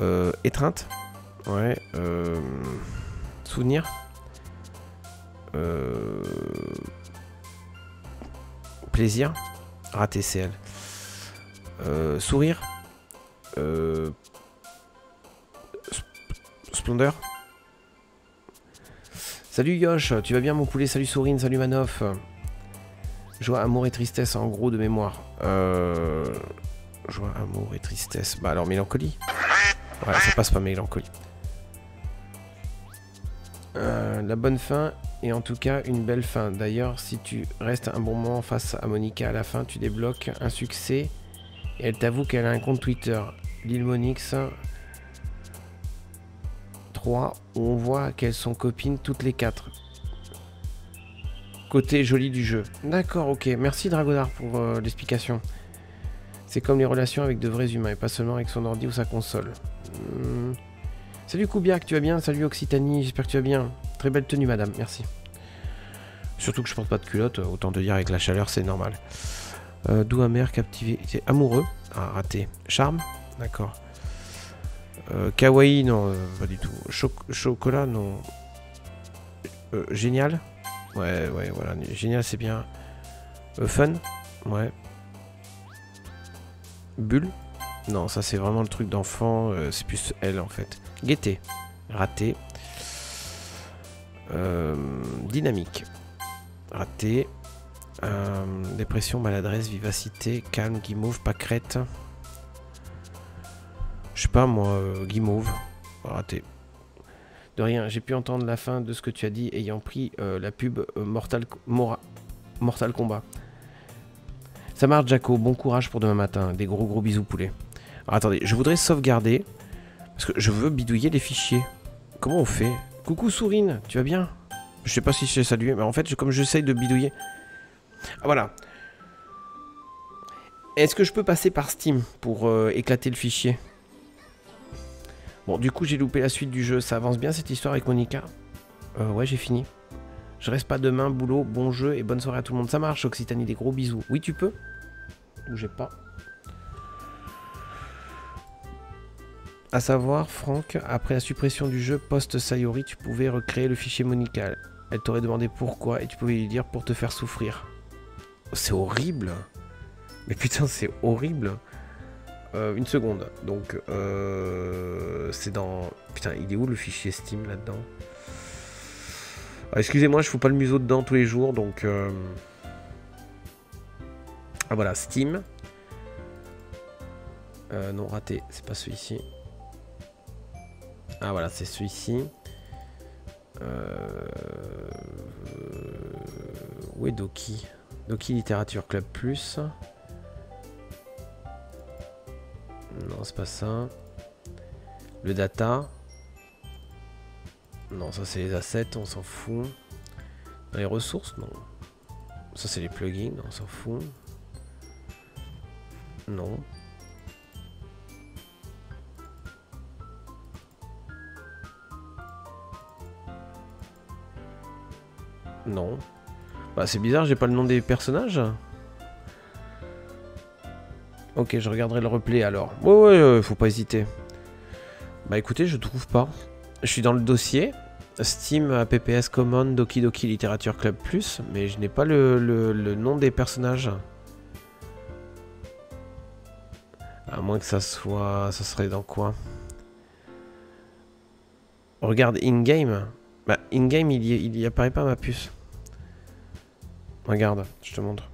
Euh, étreinte. Ouais. Euh... Souvenir. Euh... Plaisir. Raté, C L. Euh, sourire. Euh... Splendeur. Salut Yosh, tu vas bien mon poulet? Salut Sourine, salut Manoff. Joie, amour et tristesse, en gros de mémoire. Euh... Joie, amour et tristesse. Bah alors mélancolie. Ouais, ça passe pas mélancolie. Euh, la bonne fin et en tout cas une belle fin. D'ailleurs, si tu restes un bon moment face à Monika à la fin, tu débloques un succès et elle t'avoue qu'elle a un compte Twitter, Lilmonix trois, où on voit qu'elles sont copines toutes les quatre. Côté joli du jeu. D'accord, ok. Merci Dragonard pour euh, l'explication. C'est comme les relations avec de vrais humains et pas seulement avec son ordi ou sa console. Hmm. Salut Koubiak, tu vas bien? Salut Occitanie, j'espère que tu vas bien. Très belle tenue madame, merci. Surtout que je porte pas de culotte, autant te dire avec la chaleur c'est normal. Euh, doux, amer, captivé, amoureux. Ah, raté. Charme, d'accord. Euh, kawaii, non, euh, pas du tout. Cho chocolat, non. Euh, génial. Ouais, ouais, voilà. Génial, c'est bien. Euh, fun, ouais. Bulle. Non, ça c'est vraiment le truc d'enfant. Euh, c'est plus elle en fait. Gaieté. Raté. Euh, dynamique. Raté. Euh, dépression, maladresse, vivacité, calme, guimauve, pâquerette. Je sais pas moi, euh, guimauve. Raté. De rien, j'ai pu entendre la fin de ce que tu as dit ayant pris euh, la pub euh, Mortal, Mora, Mortal Kombat. Ça marche, Jaco. Bon courage pour demain matin. Des gros gros bisous, poulet. Alors, attendez, je voudrais sauvegarder. Parce que je veux bidouiller les fichiers. Comment on fait? Coucou Sourine, tu vas bien? Je sais pas si je t'ai salué, mais en fait, comme j'essaye de bidouiller... Ah, voilà. Est-ce que je peux passer par Steam pour euh, éclater le fichier? Bon, du coup, j'ai loupé la suite du jeu. Ça avance bien, cette histoire avec Monika? euh, Ouais, j'ai fini. Je reste pas demain, boulot, bon jeu et bonne soirée à tout le monde. Ça marche, Occitanie, des gros bisous. Oui, tu peux? Bougez pas. À savoir, Franck, après la suppression du jeu post-Sayori, tu pouvais recréer le fichier Monika. Elle t'aurait demandé pourquoi et tu pouvais lui dire pour te faire souffrir. C'est horrible. Mais putain, c'est horrible. Euh, une seconde. Donc, euh, c'est dans... Putain, il est où le fichier Steam là-dedans? Ah, excusez-moi, je fous pas le museau dedans tous les jours, donc... Euh... Ah voilà, Steam. Euh, non, raté, c'est pas celui-ci. Ah voilà, c'est celui-ci. Euh... Où est Doki? Doki Literature Club Plus. Non, c'est pas ça. Le data. Non, ça c'est les assets, on s'en fout. Dans les ressources, non. Ça c'est les plugins, on s'en fout. Non. Non. Bah c'est bizarre, j'ai pas le nom des personnages. Ok, je regarderai le replay alors. Ouais, ouais, ouais, faut pas hésiter. Bah écoutez, je trouve pas. Je suis dans le dossier Steam, A P P S Common, Doki Doki Literature Club Plus, mais je n'ai pas le, le, le nom des personnages. À moins que ça soit... ça serait dans quoi? Regarde in-game. Bah in-game il, il y apparaît pas ma puce. Regarde, je te montre.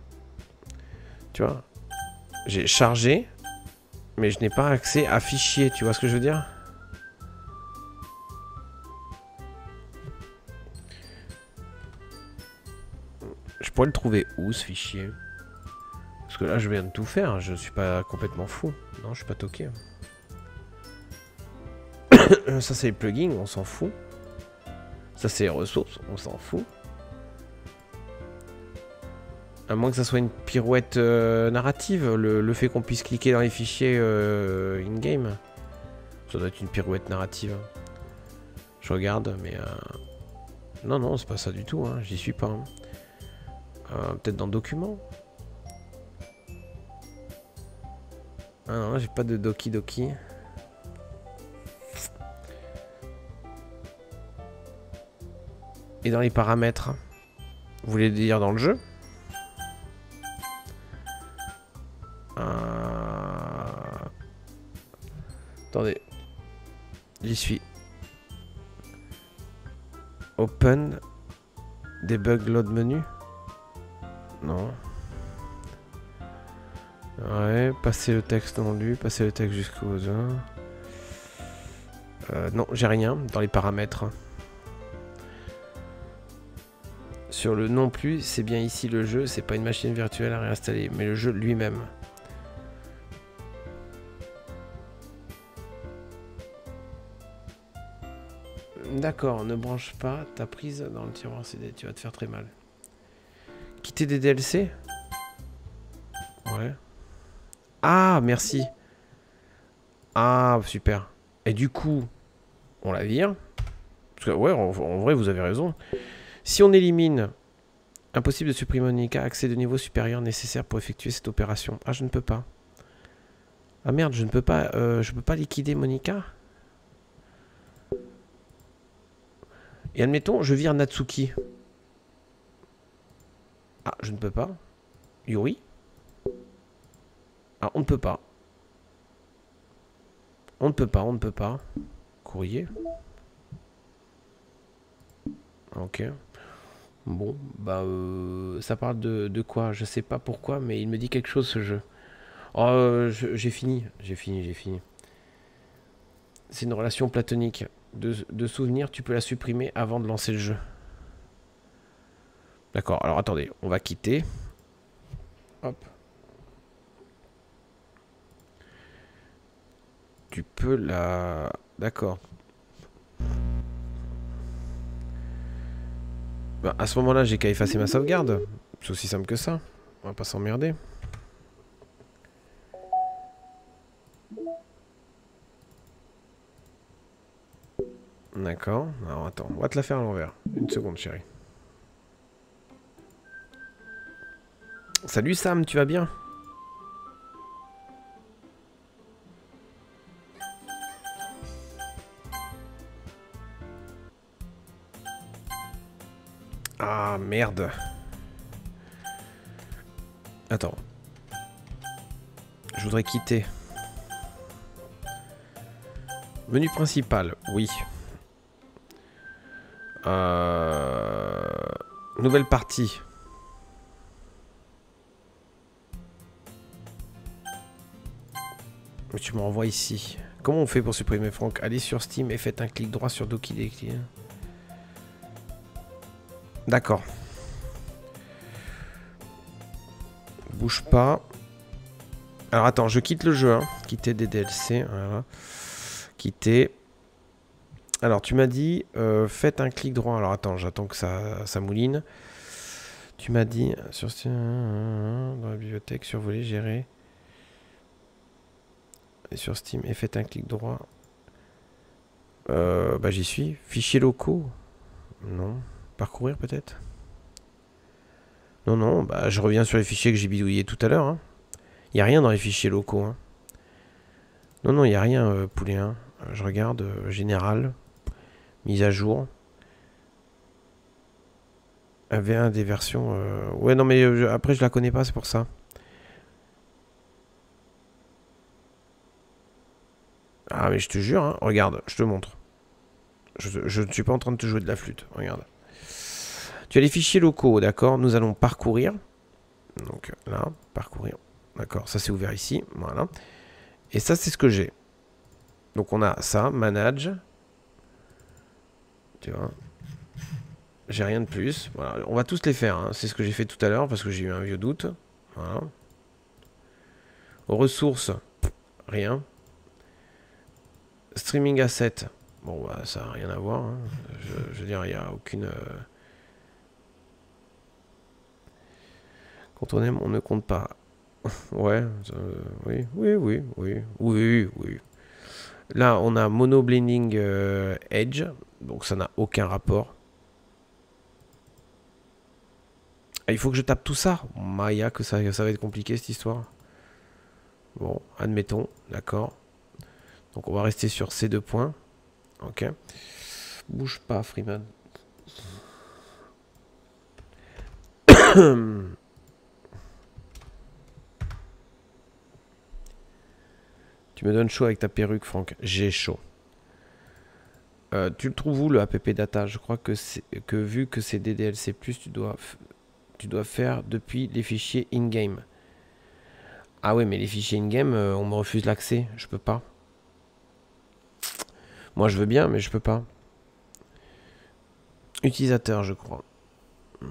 Tu vois? J'ai chargé, mais je n'ai pas accès à fichier, tu vois ce que je veux dire? Je pourrais le trouver où ce fichier? Parce que là je viens de tout faire, je suis pas complètement fou. Non, je suis pas toqué. Ça c'est les plugins, on s'en fout. Ça c'est les ressources, on s'en fout. À moins que ça soit une pirouette euh, narrative, le, le fait qu'on puisse cliquer dans les fichiers euh, in-game. Ça doit être une pirouette narrative. Je regarde, mais... Euh... Non, non, c'est pas ça du tout, hein. J'y suis pas. Hein. Euh, peut-être dans Documents. Ah non, j'ai pas de Doki Doki. Et dans les paramètres, vous voulez dire dans le jeu? Euh... Attendez, j'y suis. Open, debug load menu. Non. Ouais, passer le texte non lu, passer le texte jusqu'aux euh, non, j'ai rien dans les paramètres. Sur le non plus, c'est bien ici le jeu, c'est pas une machine virtuelle à réinstaller, mais le jeu lui-même. D'accord, ne branche pas ta prise dans le tiroir C D, tu vas te faire très mal. Quitter des D L C? Ouais. Ah, merci. Ah, super. Et du coup, on la vire. Parce que, ouais, en, en vrai, vous avez raison. Si on élimine, impossible de supprimer Monika, accès de niveau supérieur nécessaire pour effectuer cette opération. Ah, je ne peux pas. Ah merde, je ne peux pas, euh, je peux pas liquider Monika. Et admettons, je vire Natsuki. Ah, je ne peux pas. Yuri. Ah, on ne peut pas. On ne peut pas, on ne peut pas. Courrier. Ok. Bon, bah, euh, ça parle de, de quoi? Je sais pas pourquoi, mais il me dit quelque chose, ce jeu. Oh, euh, je, j'ai fini, j'ai fini, j'ai fini. C'est une relation platonique. De, de souvenir, tu peux la supprimer avant de lancer le jeu. D'accord, alors attendez, on va quitter. Hop. Tu peux la... D'accord. Bah, à ce moment-là, j'ai qu'à effacer ma sauvegarde. C'est aussi simple que ça. On va pas s'emmerder. D'accord. Alors attends, on va te la faire à l'envers. Une seconde, chérie. Salut Sam, tu vas bien? Ah merde. Attends. Je voudrais quitter. Menu principal, oui. Euh... Nouvelle partie. Mais tu me renvoies ici. Comment on fait pour supprimer Franck? Allez sur Steam et faites un clic droit sur Doki Doki. D'accord. Bouge pas. Alors attends, je quitte le jeu. Hein. Quitter des D L C. Voilà. Quitter. Alors, tu m'as dit, euh, faites un clic droit. Alors, attends, j'attends que ça, ça mouline. Tu m'as dit, sur, dans la bibliothèque, survoler, gérer. Et sur Steam, et faites un clic droit. Euh, bah, j'y suis. Fichiers locaux? Non. Parcourir, peut-être? Non, non, bah, je reviens sur les fichiers que j'ai bidouillés tout à l'heure. Hein. Il n'y a rien dans les fichiers locaux. Hein. Non, non, il n'y a rien, euh, poulet. Hein. Je regarde, euh, général, mise à jour. V un des versions... Euh... Ouais, non, mais je... après, je la connais pas, c'est pour ça. Ah, mais je te jure, hein. Regarde, je te montre. Je, je ne suis pas en train de te jouer de la flûte, regarde. Tu as les fichiers locaux, d'accord. Nous allons parcourir. Donc là, parcourir. D'accord, ça c'est ouvert ici, voilà. Et ça, c'est ce que j'ai. Donc on a ça, manage. Tu vois. J'ai rien de plus. Voilà. On va tous les faire, hein. C'est ce que j'ai fait tout à l'heure parce que j'ai eu un vieux doute. Voilà. Aux ressources, rien. Streaming asset. Bon, bah, ça n'a rien à voir. Hein. Je, je veux dire, il n'y a aucune... Euh... Quand on aime, on ne compte pas. Ouais, euh, oui, oui, oui, oui, oui, oui. Là, on a Mono Blending euh, Edge. Donc, ça n'a aucun rapport. Ah, il faut que je tape tout ça. Maya, que ça, ça va être compliqué, cette histoire. Bon, admettons, d'accord. Donc, on va rester sur ces deux points. Ok. Bouge pas, Freeman. Tu me donnes chaud avec ta perruque, Franck. J'ai chaud. Euh, tu le trouves où, le app data? Je crois que, que vu que c'est des D L C plus, tu dois, tu dois faire depuis les fichiers in-game. Ah ouais, mais les fichiers in-game, euh, on me refuse l'accès. Je peux pas. Moi, je veux bien, mais je peux pas. Utilisateur, je crois. Hmm.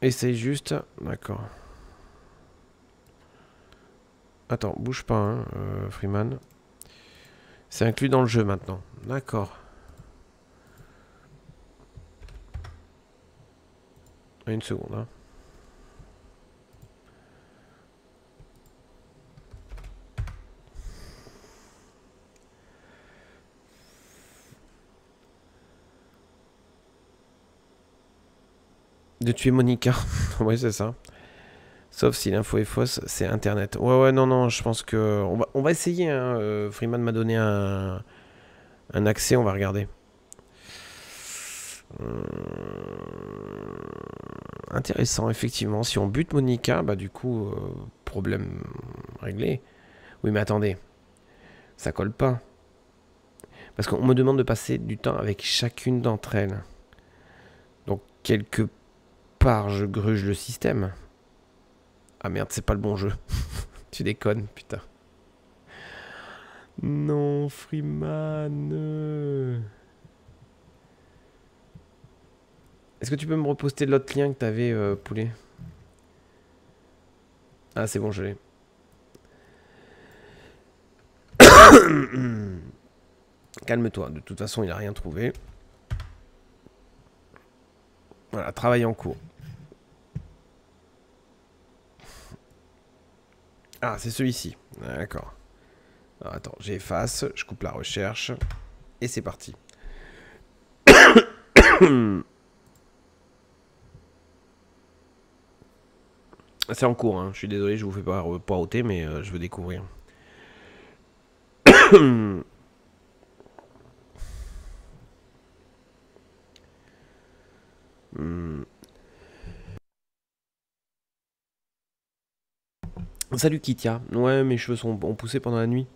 Essaye juste, d'accord. Attends, bouge pas, hein, euh, Freeman. C'est inclus dans le jeu maintenant, d'accord. Une seconde, hein. De tuer Monika. Ouais, c'est ça. Sauf si l'info est fausse, c'est Internet. Ouais, ouais, non, non, je pense que... On va, on va essayer, hein. euh, Freeman m'a donné un... un accès, on va regarder. Hum... Intéressant, effectivement. Si on bute Monika, bah du coup, euh, problème réglé. Oui, mais attendez. Ça colle pas. Parce qu'on me demande de passer du temps avec chacune d'entre elles. Donc, quelque part... je gruge le système. Ah merde, c'est pas le bon jeu. Tu déconnes, putain. Non, Freeman. Est-ce que tu peux me reposter l'autre lien que t'avais, euh, poulet? Ah, c'est bon, je l'ai. Calme-toi, de toute façon, il a rien trouvé. Voilà, travail en cours. Ah, c'est celui-ci. D'accord. Attends, j'efface, je coupe la recherche. Et c'est parti. C'est en cours, hein. Je suis désolé, je vous fais pas poireauter, mais euh, je veux découvrir. Hmm. Salut Kitia. Ouais, mes cheveux sont poussés pendant la nuit.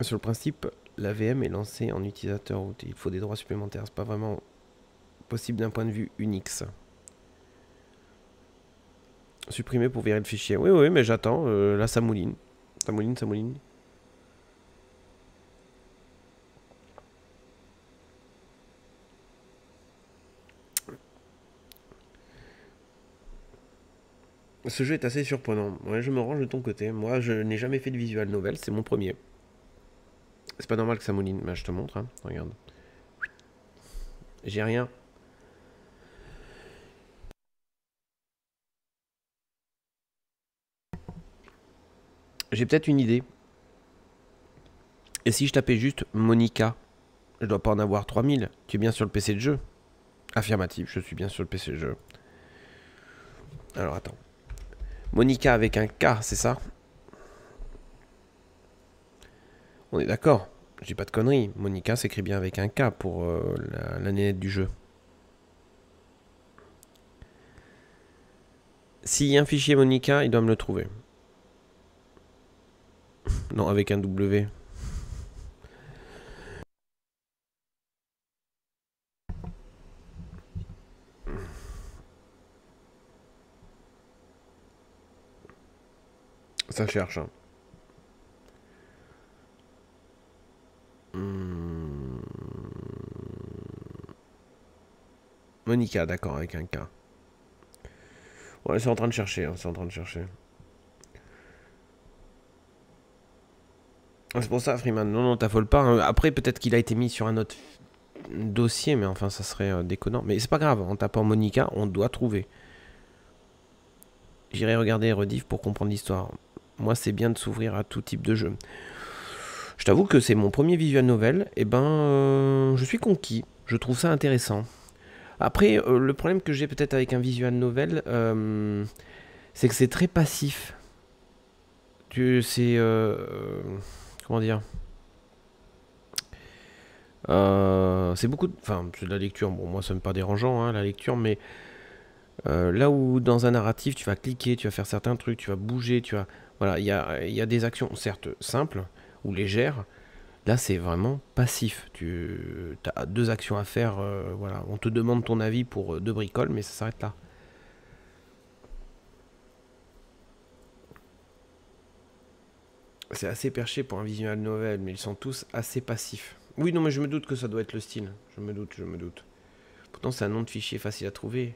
Sur le principe, la V M est lancée en utilisateur route. Il faut des droits supplémentaires. C'est pas vraiment possible d'un point de vue Unix. Supprimer pour virer le fichier. Oui, oui, mais j'attends. Euh, là, ça mouline. Ça mouline, ça mouline. Ce jeu est assez surprenant. Ouais, je me range de ton côté. Moi, je n'ai jamais fait de visual novel. C'est mon premier. C'est pas normal que ça mouline. Bah, je te montre. Hein. Regarde. J'ai rien. J'ai peut-être une idée. Et si je tapais juste Monika? Je dois pas en avoir trois mille. Tu es bien sur le P C de jeu? Affirmatif, je suis bien sur le P C de jeu. Alors attends. Monika avec un K, c'est ça? On est d'accord. Je dis pas de conneries. Monika s'écrit bien avec un K pour euh, la, la nénette du jeu. S'il y a un fichier Monika, il doit me le trouver. Non, avec un W. Ça cherche. Hein. Hmm. Monika, d'accord, avec un K. Ouais, c'est en train de chercher, hein, c'est en train de chercher. C'est pour ça, Freeman. Non, non, t'affole pas. Hein. Après, peut-être qu'il a été mis sur un autre dossier, mais enfin, ça serait euh, déconnant. Mais c'est pas grave, en tapant Monika, on doit trouver. J'irai regarder Rediff pour comprendre l'histoire. Moi, c'est bien de s'ouvrir à tout type de jeu. Je t'avoue que c'est mon premier visual novel. Et eh ben, euh, je suis conquis. Je trouve ça intéressant. Après, euh, le problème que j'ai peut-être avec un visual novel, euh, c'est que c'est très passif. Tu sais... Euh, euh, comment dire euh, c'est beaucoup... Enfin, c'est de la lecture. Bon, moi, ça me pas dérangeant, hein, la lecture, mais... Euh, là où dans un narratif, tu vas cliquer, tu vas faire certains trucs, tu vas bouger, tu vas... Voilà, il y a, y a des actions, certes, simples ou légères. Là, c'est vraiment passif. Tu as deux actions à faire. Euh, voilà. On te demande ton avis pour euh, deux bricoles, mais ça s'arrête là. C'est assez perché pour un visual novel, mais ils sont tous assez passifs. Oui, non, mais je me doute que ça doit être le style. Je me doute, je me doute. Pourtant, c'est un nom de fichier facile à trouver.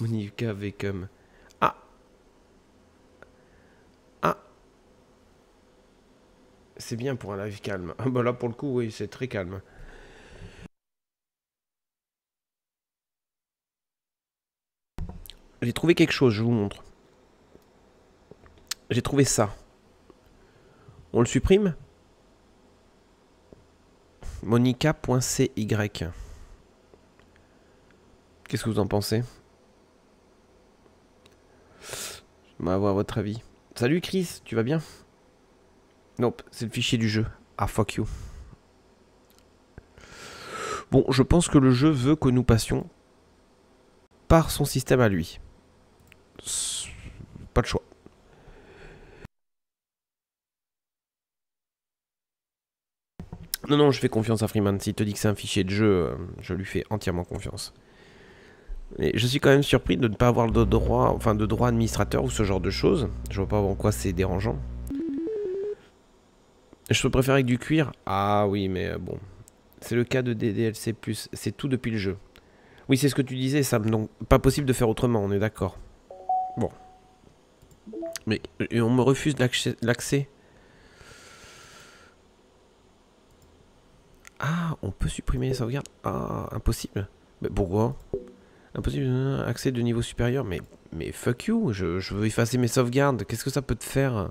Monika Vecum. Ah. Ah. C'est bien pour un live calme. Ah bah là pour le coup oui c'est très calme. J'ai trouvé quelque chose, je vous montre. J'ai trouvé ça. On le supprime? Monika.cy. Qu'est-ce que vous en pensez? Je vais avoir votre avis. Salut Chris, tu vas bien? Nope, c'est le fichier du jeu. Ah fuck you. Bon, je pense que le jeu veut que nous passions par son système à lui. Pas de choix. Non, non, je fais confiance à Freeman. S'il te dit que c'est un fichier de jeu, je lui fais entièrement confiance. Et je suis quand même surpris de ne pas avoir de droit, enfin de droit administrateur ou ce genre de choses. Je vois pas en quoi c'est dérangeant. Je préfère avec du cuir. Ah oui, mais bon. C'est le cas de D D L C plus, c'est tout depuis le jeu. Oui, c'est ce que tu disais, Sam. Donc, pas possible de faire autrement, on est d'accord. Bon. Mais et on me refuse l'accès. Ah, on peut supprimer les sauvegardes. Ah, impossible. Mais pourquoi ? Impossible euh, accès de niveau supérieur, mais, mais fuck you, je, je veux effacer mes sauvegardes, qu'est-ce que ça peut te faire?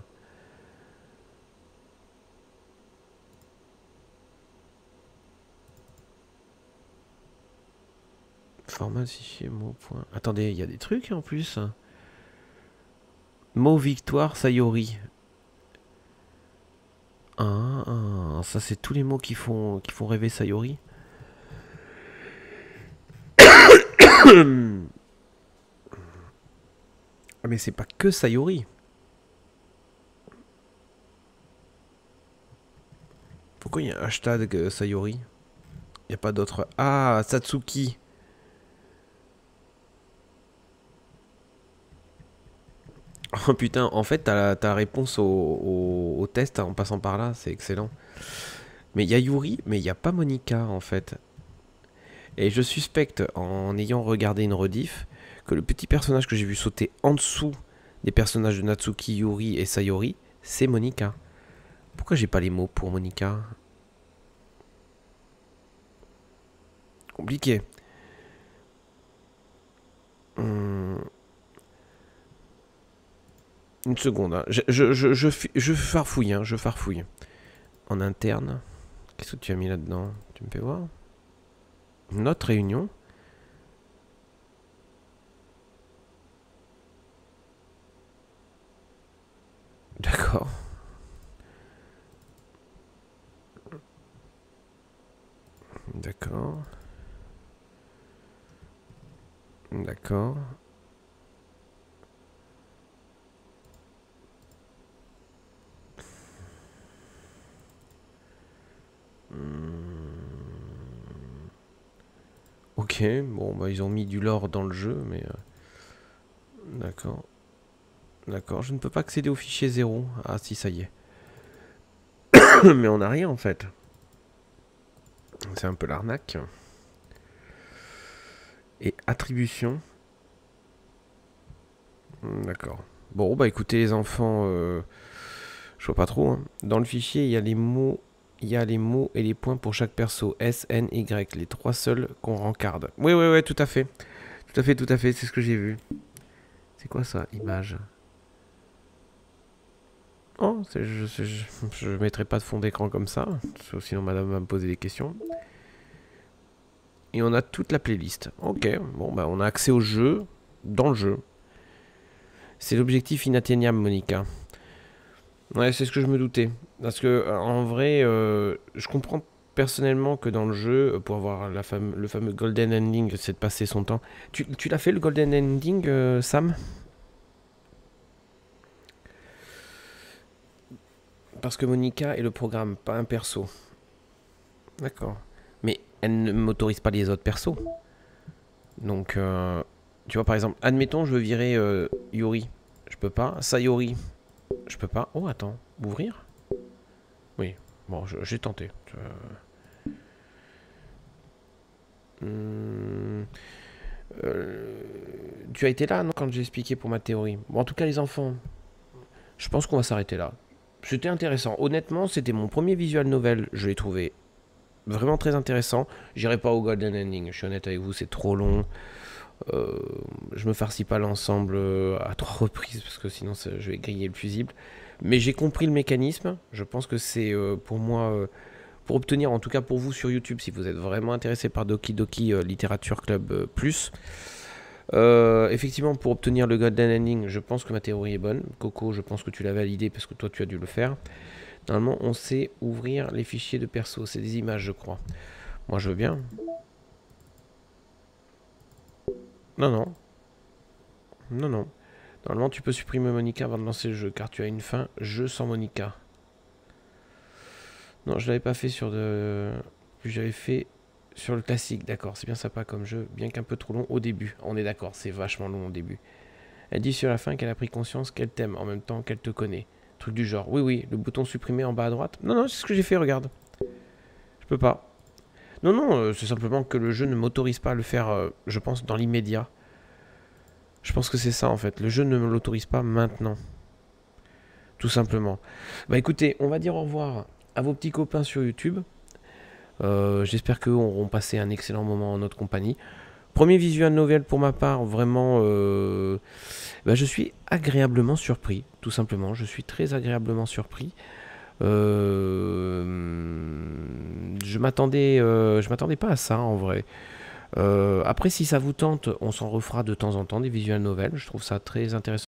Format fichier, mot, point. Attendez, il y a des trucs en plus. Mot victoire, Sayori. Ah, ah ça c'est tous les mots qui font, qui font rêver Sayori. Mais c'est pas que Sayori. Pourquoi il y a un hashtag Sayori? Il n'y a pas d'autre... Ah, Satsuki. Oh putain, en fait, t'as la, t'as la réponse au, au, au test en passant par là. C'est excellent. Mais il y a Yuri, mais il n'y a pas Monika, en fait. Et je suspecte, en ayant regardé une rediff, que le petit personnage que j'ai vu sauter en dessous des personnages de Natsuki, Yuri et Sayori, c'est Monika. Pourquoi j'ai pas les mots pour Monika? Compliqué. Hum. Une seconde, hein. je, je, je, je, je farfouille, hein. je farfouille. En interne, qu'est-ce que tu as mis là-dedans? Tu me fais voir? Notre réunion. D'accord. D'accord. Ok, bon bah ils ont mis du lore dans le jeu, mais... D'accord. D'accord, je ne peux pas accéder au fichier zéro. Ah si, ça y est. Mais on n'a rien en fait. C'est un peu l'arnaque. Et attribution. D'accord. Bon bah écoutez les enfants, euh, je vois pas trop. Hein. Dans le fichier, il y a les mots. Il y a les mots et les points pour chaque perso. S, N, Y. Les trois seuls qu'on rencarde. Oui, oui, oui, tout à fait. Tout à fait, tout à fait. C'est ce que j'ai vu. C'est quoi ça? Image. Oh, je, je, je, je mettrai pas de fond d'écran comme ça. Sinon, madame va me poser des questions. Et on a toute la playlist. Ok, bon, bah, on a accès au jeu. Dans le jeu. C'est l'objectif inatteignable, Monika. Ouais, c'est ce que je me doutais. Parce que, en vrai, euh, je comprends personnellement que dans le jeu, pour avoir la fame, le fameux Golden Ending, c'est de passer son temps. Tu, tu l'as fait le Golden Ending, euh, Sam? Parce que Monika est le programme, pas un perso. D'accord. Mais elle ne m'autorise pas les autres persos. Donc, euh, tu vois, par exemple, admettons, je veux virer euh, Yuri. Je peux pas. Sayori. Je peux pas. Oh, attends. Ouvrir? Oui. Bon, j'ai tenté. Je... Hum... Euh... Tu as été là, non, quand j'ai expliqué pour ma théorie. Bon, en tout cas, les enfants, je pense qu'on va s'arrêter là. C'était intéressant. Honnêtement, c'était mon premier visual novel. Je l'ai trouvé vraiment très intéressant. J'irai pas au Golden Ending. Je suis honnête avec vous, c'est trop long. Euh, je me farcis pas l'ensemble à trois reprises parce que sinon ça, je vais griller le fusible. Mais j'ai compris le mécanisme. Je pense que c'est euh, pour moi, euh, pour obtenir, en tout cas pour vous sur YouTube, si vous êtes vraiment intéressé par Doki Doki euh, Literature Club euh, Plus. Euh, effectivement, pour obtenir le Golden Ending, je pense que ma théorie est bonne. Coco, je pense que tu l'as validé parce que toi tu as dû le faire. Normalement, on sait ouvrir les fichiers de perso. C'est des images, je crois. Moi, je veux bien. Non, non. Non, non. Normalement, tu peux supprimer Monika avant de lancer le jeu, car tu as une fin jeu sans Monika. Non, je l'avais pas fait sur de... J'avais fait sur le classique, d'accord. C'est bien sympa comme jeu, bien qu'un peu trop long au début. On est d'accord, c'est vachement long au début. Elle dit sur la fin qu'elle a pris conscience qu'elle t'aime, en même temps qu'elle te connaît. Truc du genre. Oui, oui, le bouton supprimer en bas à droite. Non, non, c'est ce que j'ai fait, regarde. Je peux pas. Non, non, c'est simplement que le jeu ne m'autorise pas à le faire, euh, je pense, dans l'immédiat. Je pense que c'est ça, en fait. Le jeu ne me l'autorise pas maintenant. Tout simplement. Bah écoutez, on va dire au revoir à vos petits copains sur YouTube. Euh, J'espère qu'eux auront passé un excellent moment en notre compagnie. Premier visual novel pour ma part, vraiment, euh, bah je suis agréablement surpris. Tout simplement, je suis très agréablement surpris. Euh, je m'attendais euh, je m'attendais pas à ça en vrai. Euh, après si ça vous tente, on s'en refera de temps en temps des visual novels, je trouve ça très intéressant.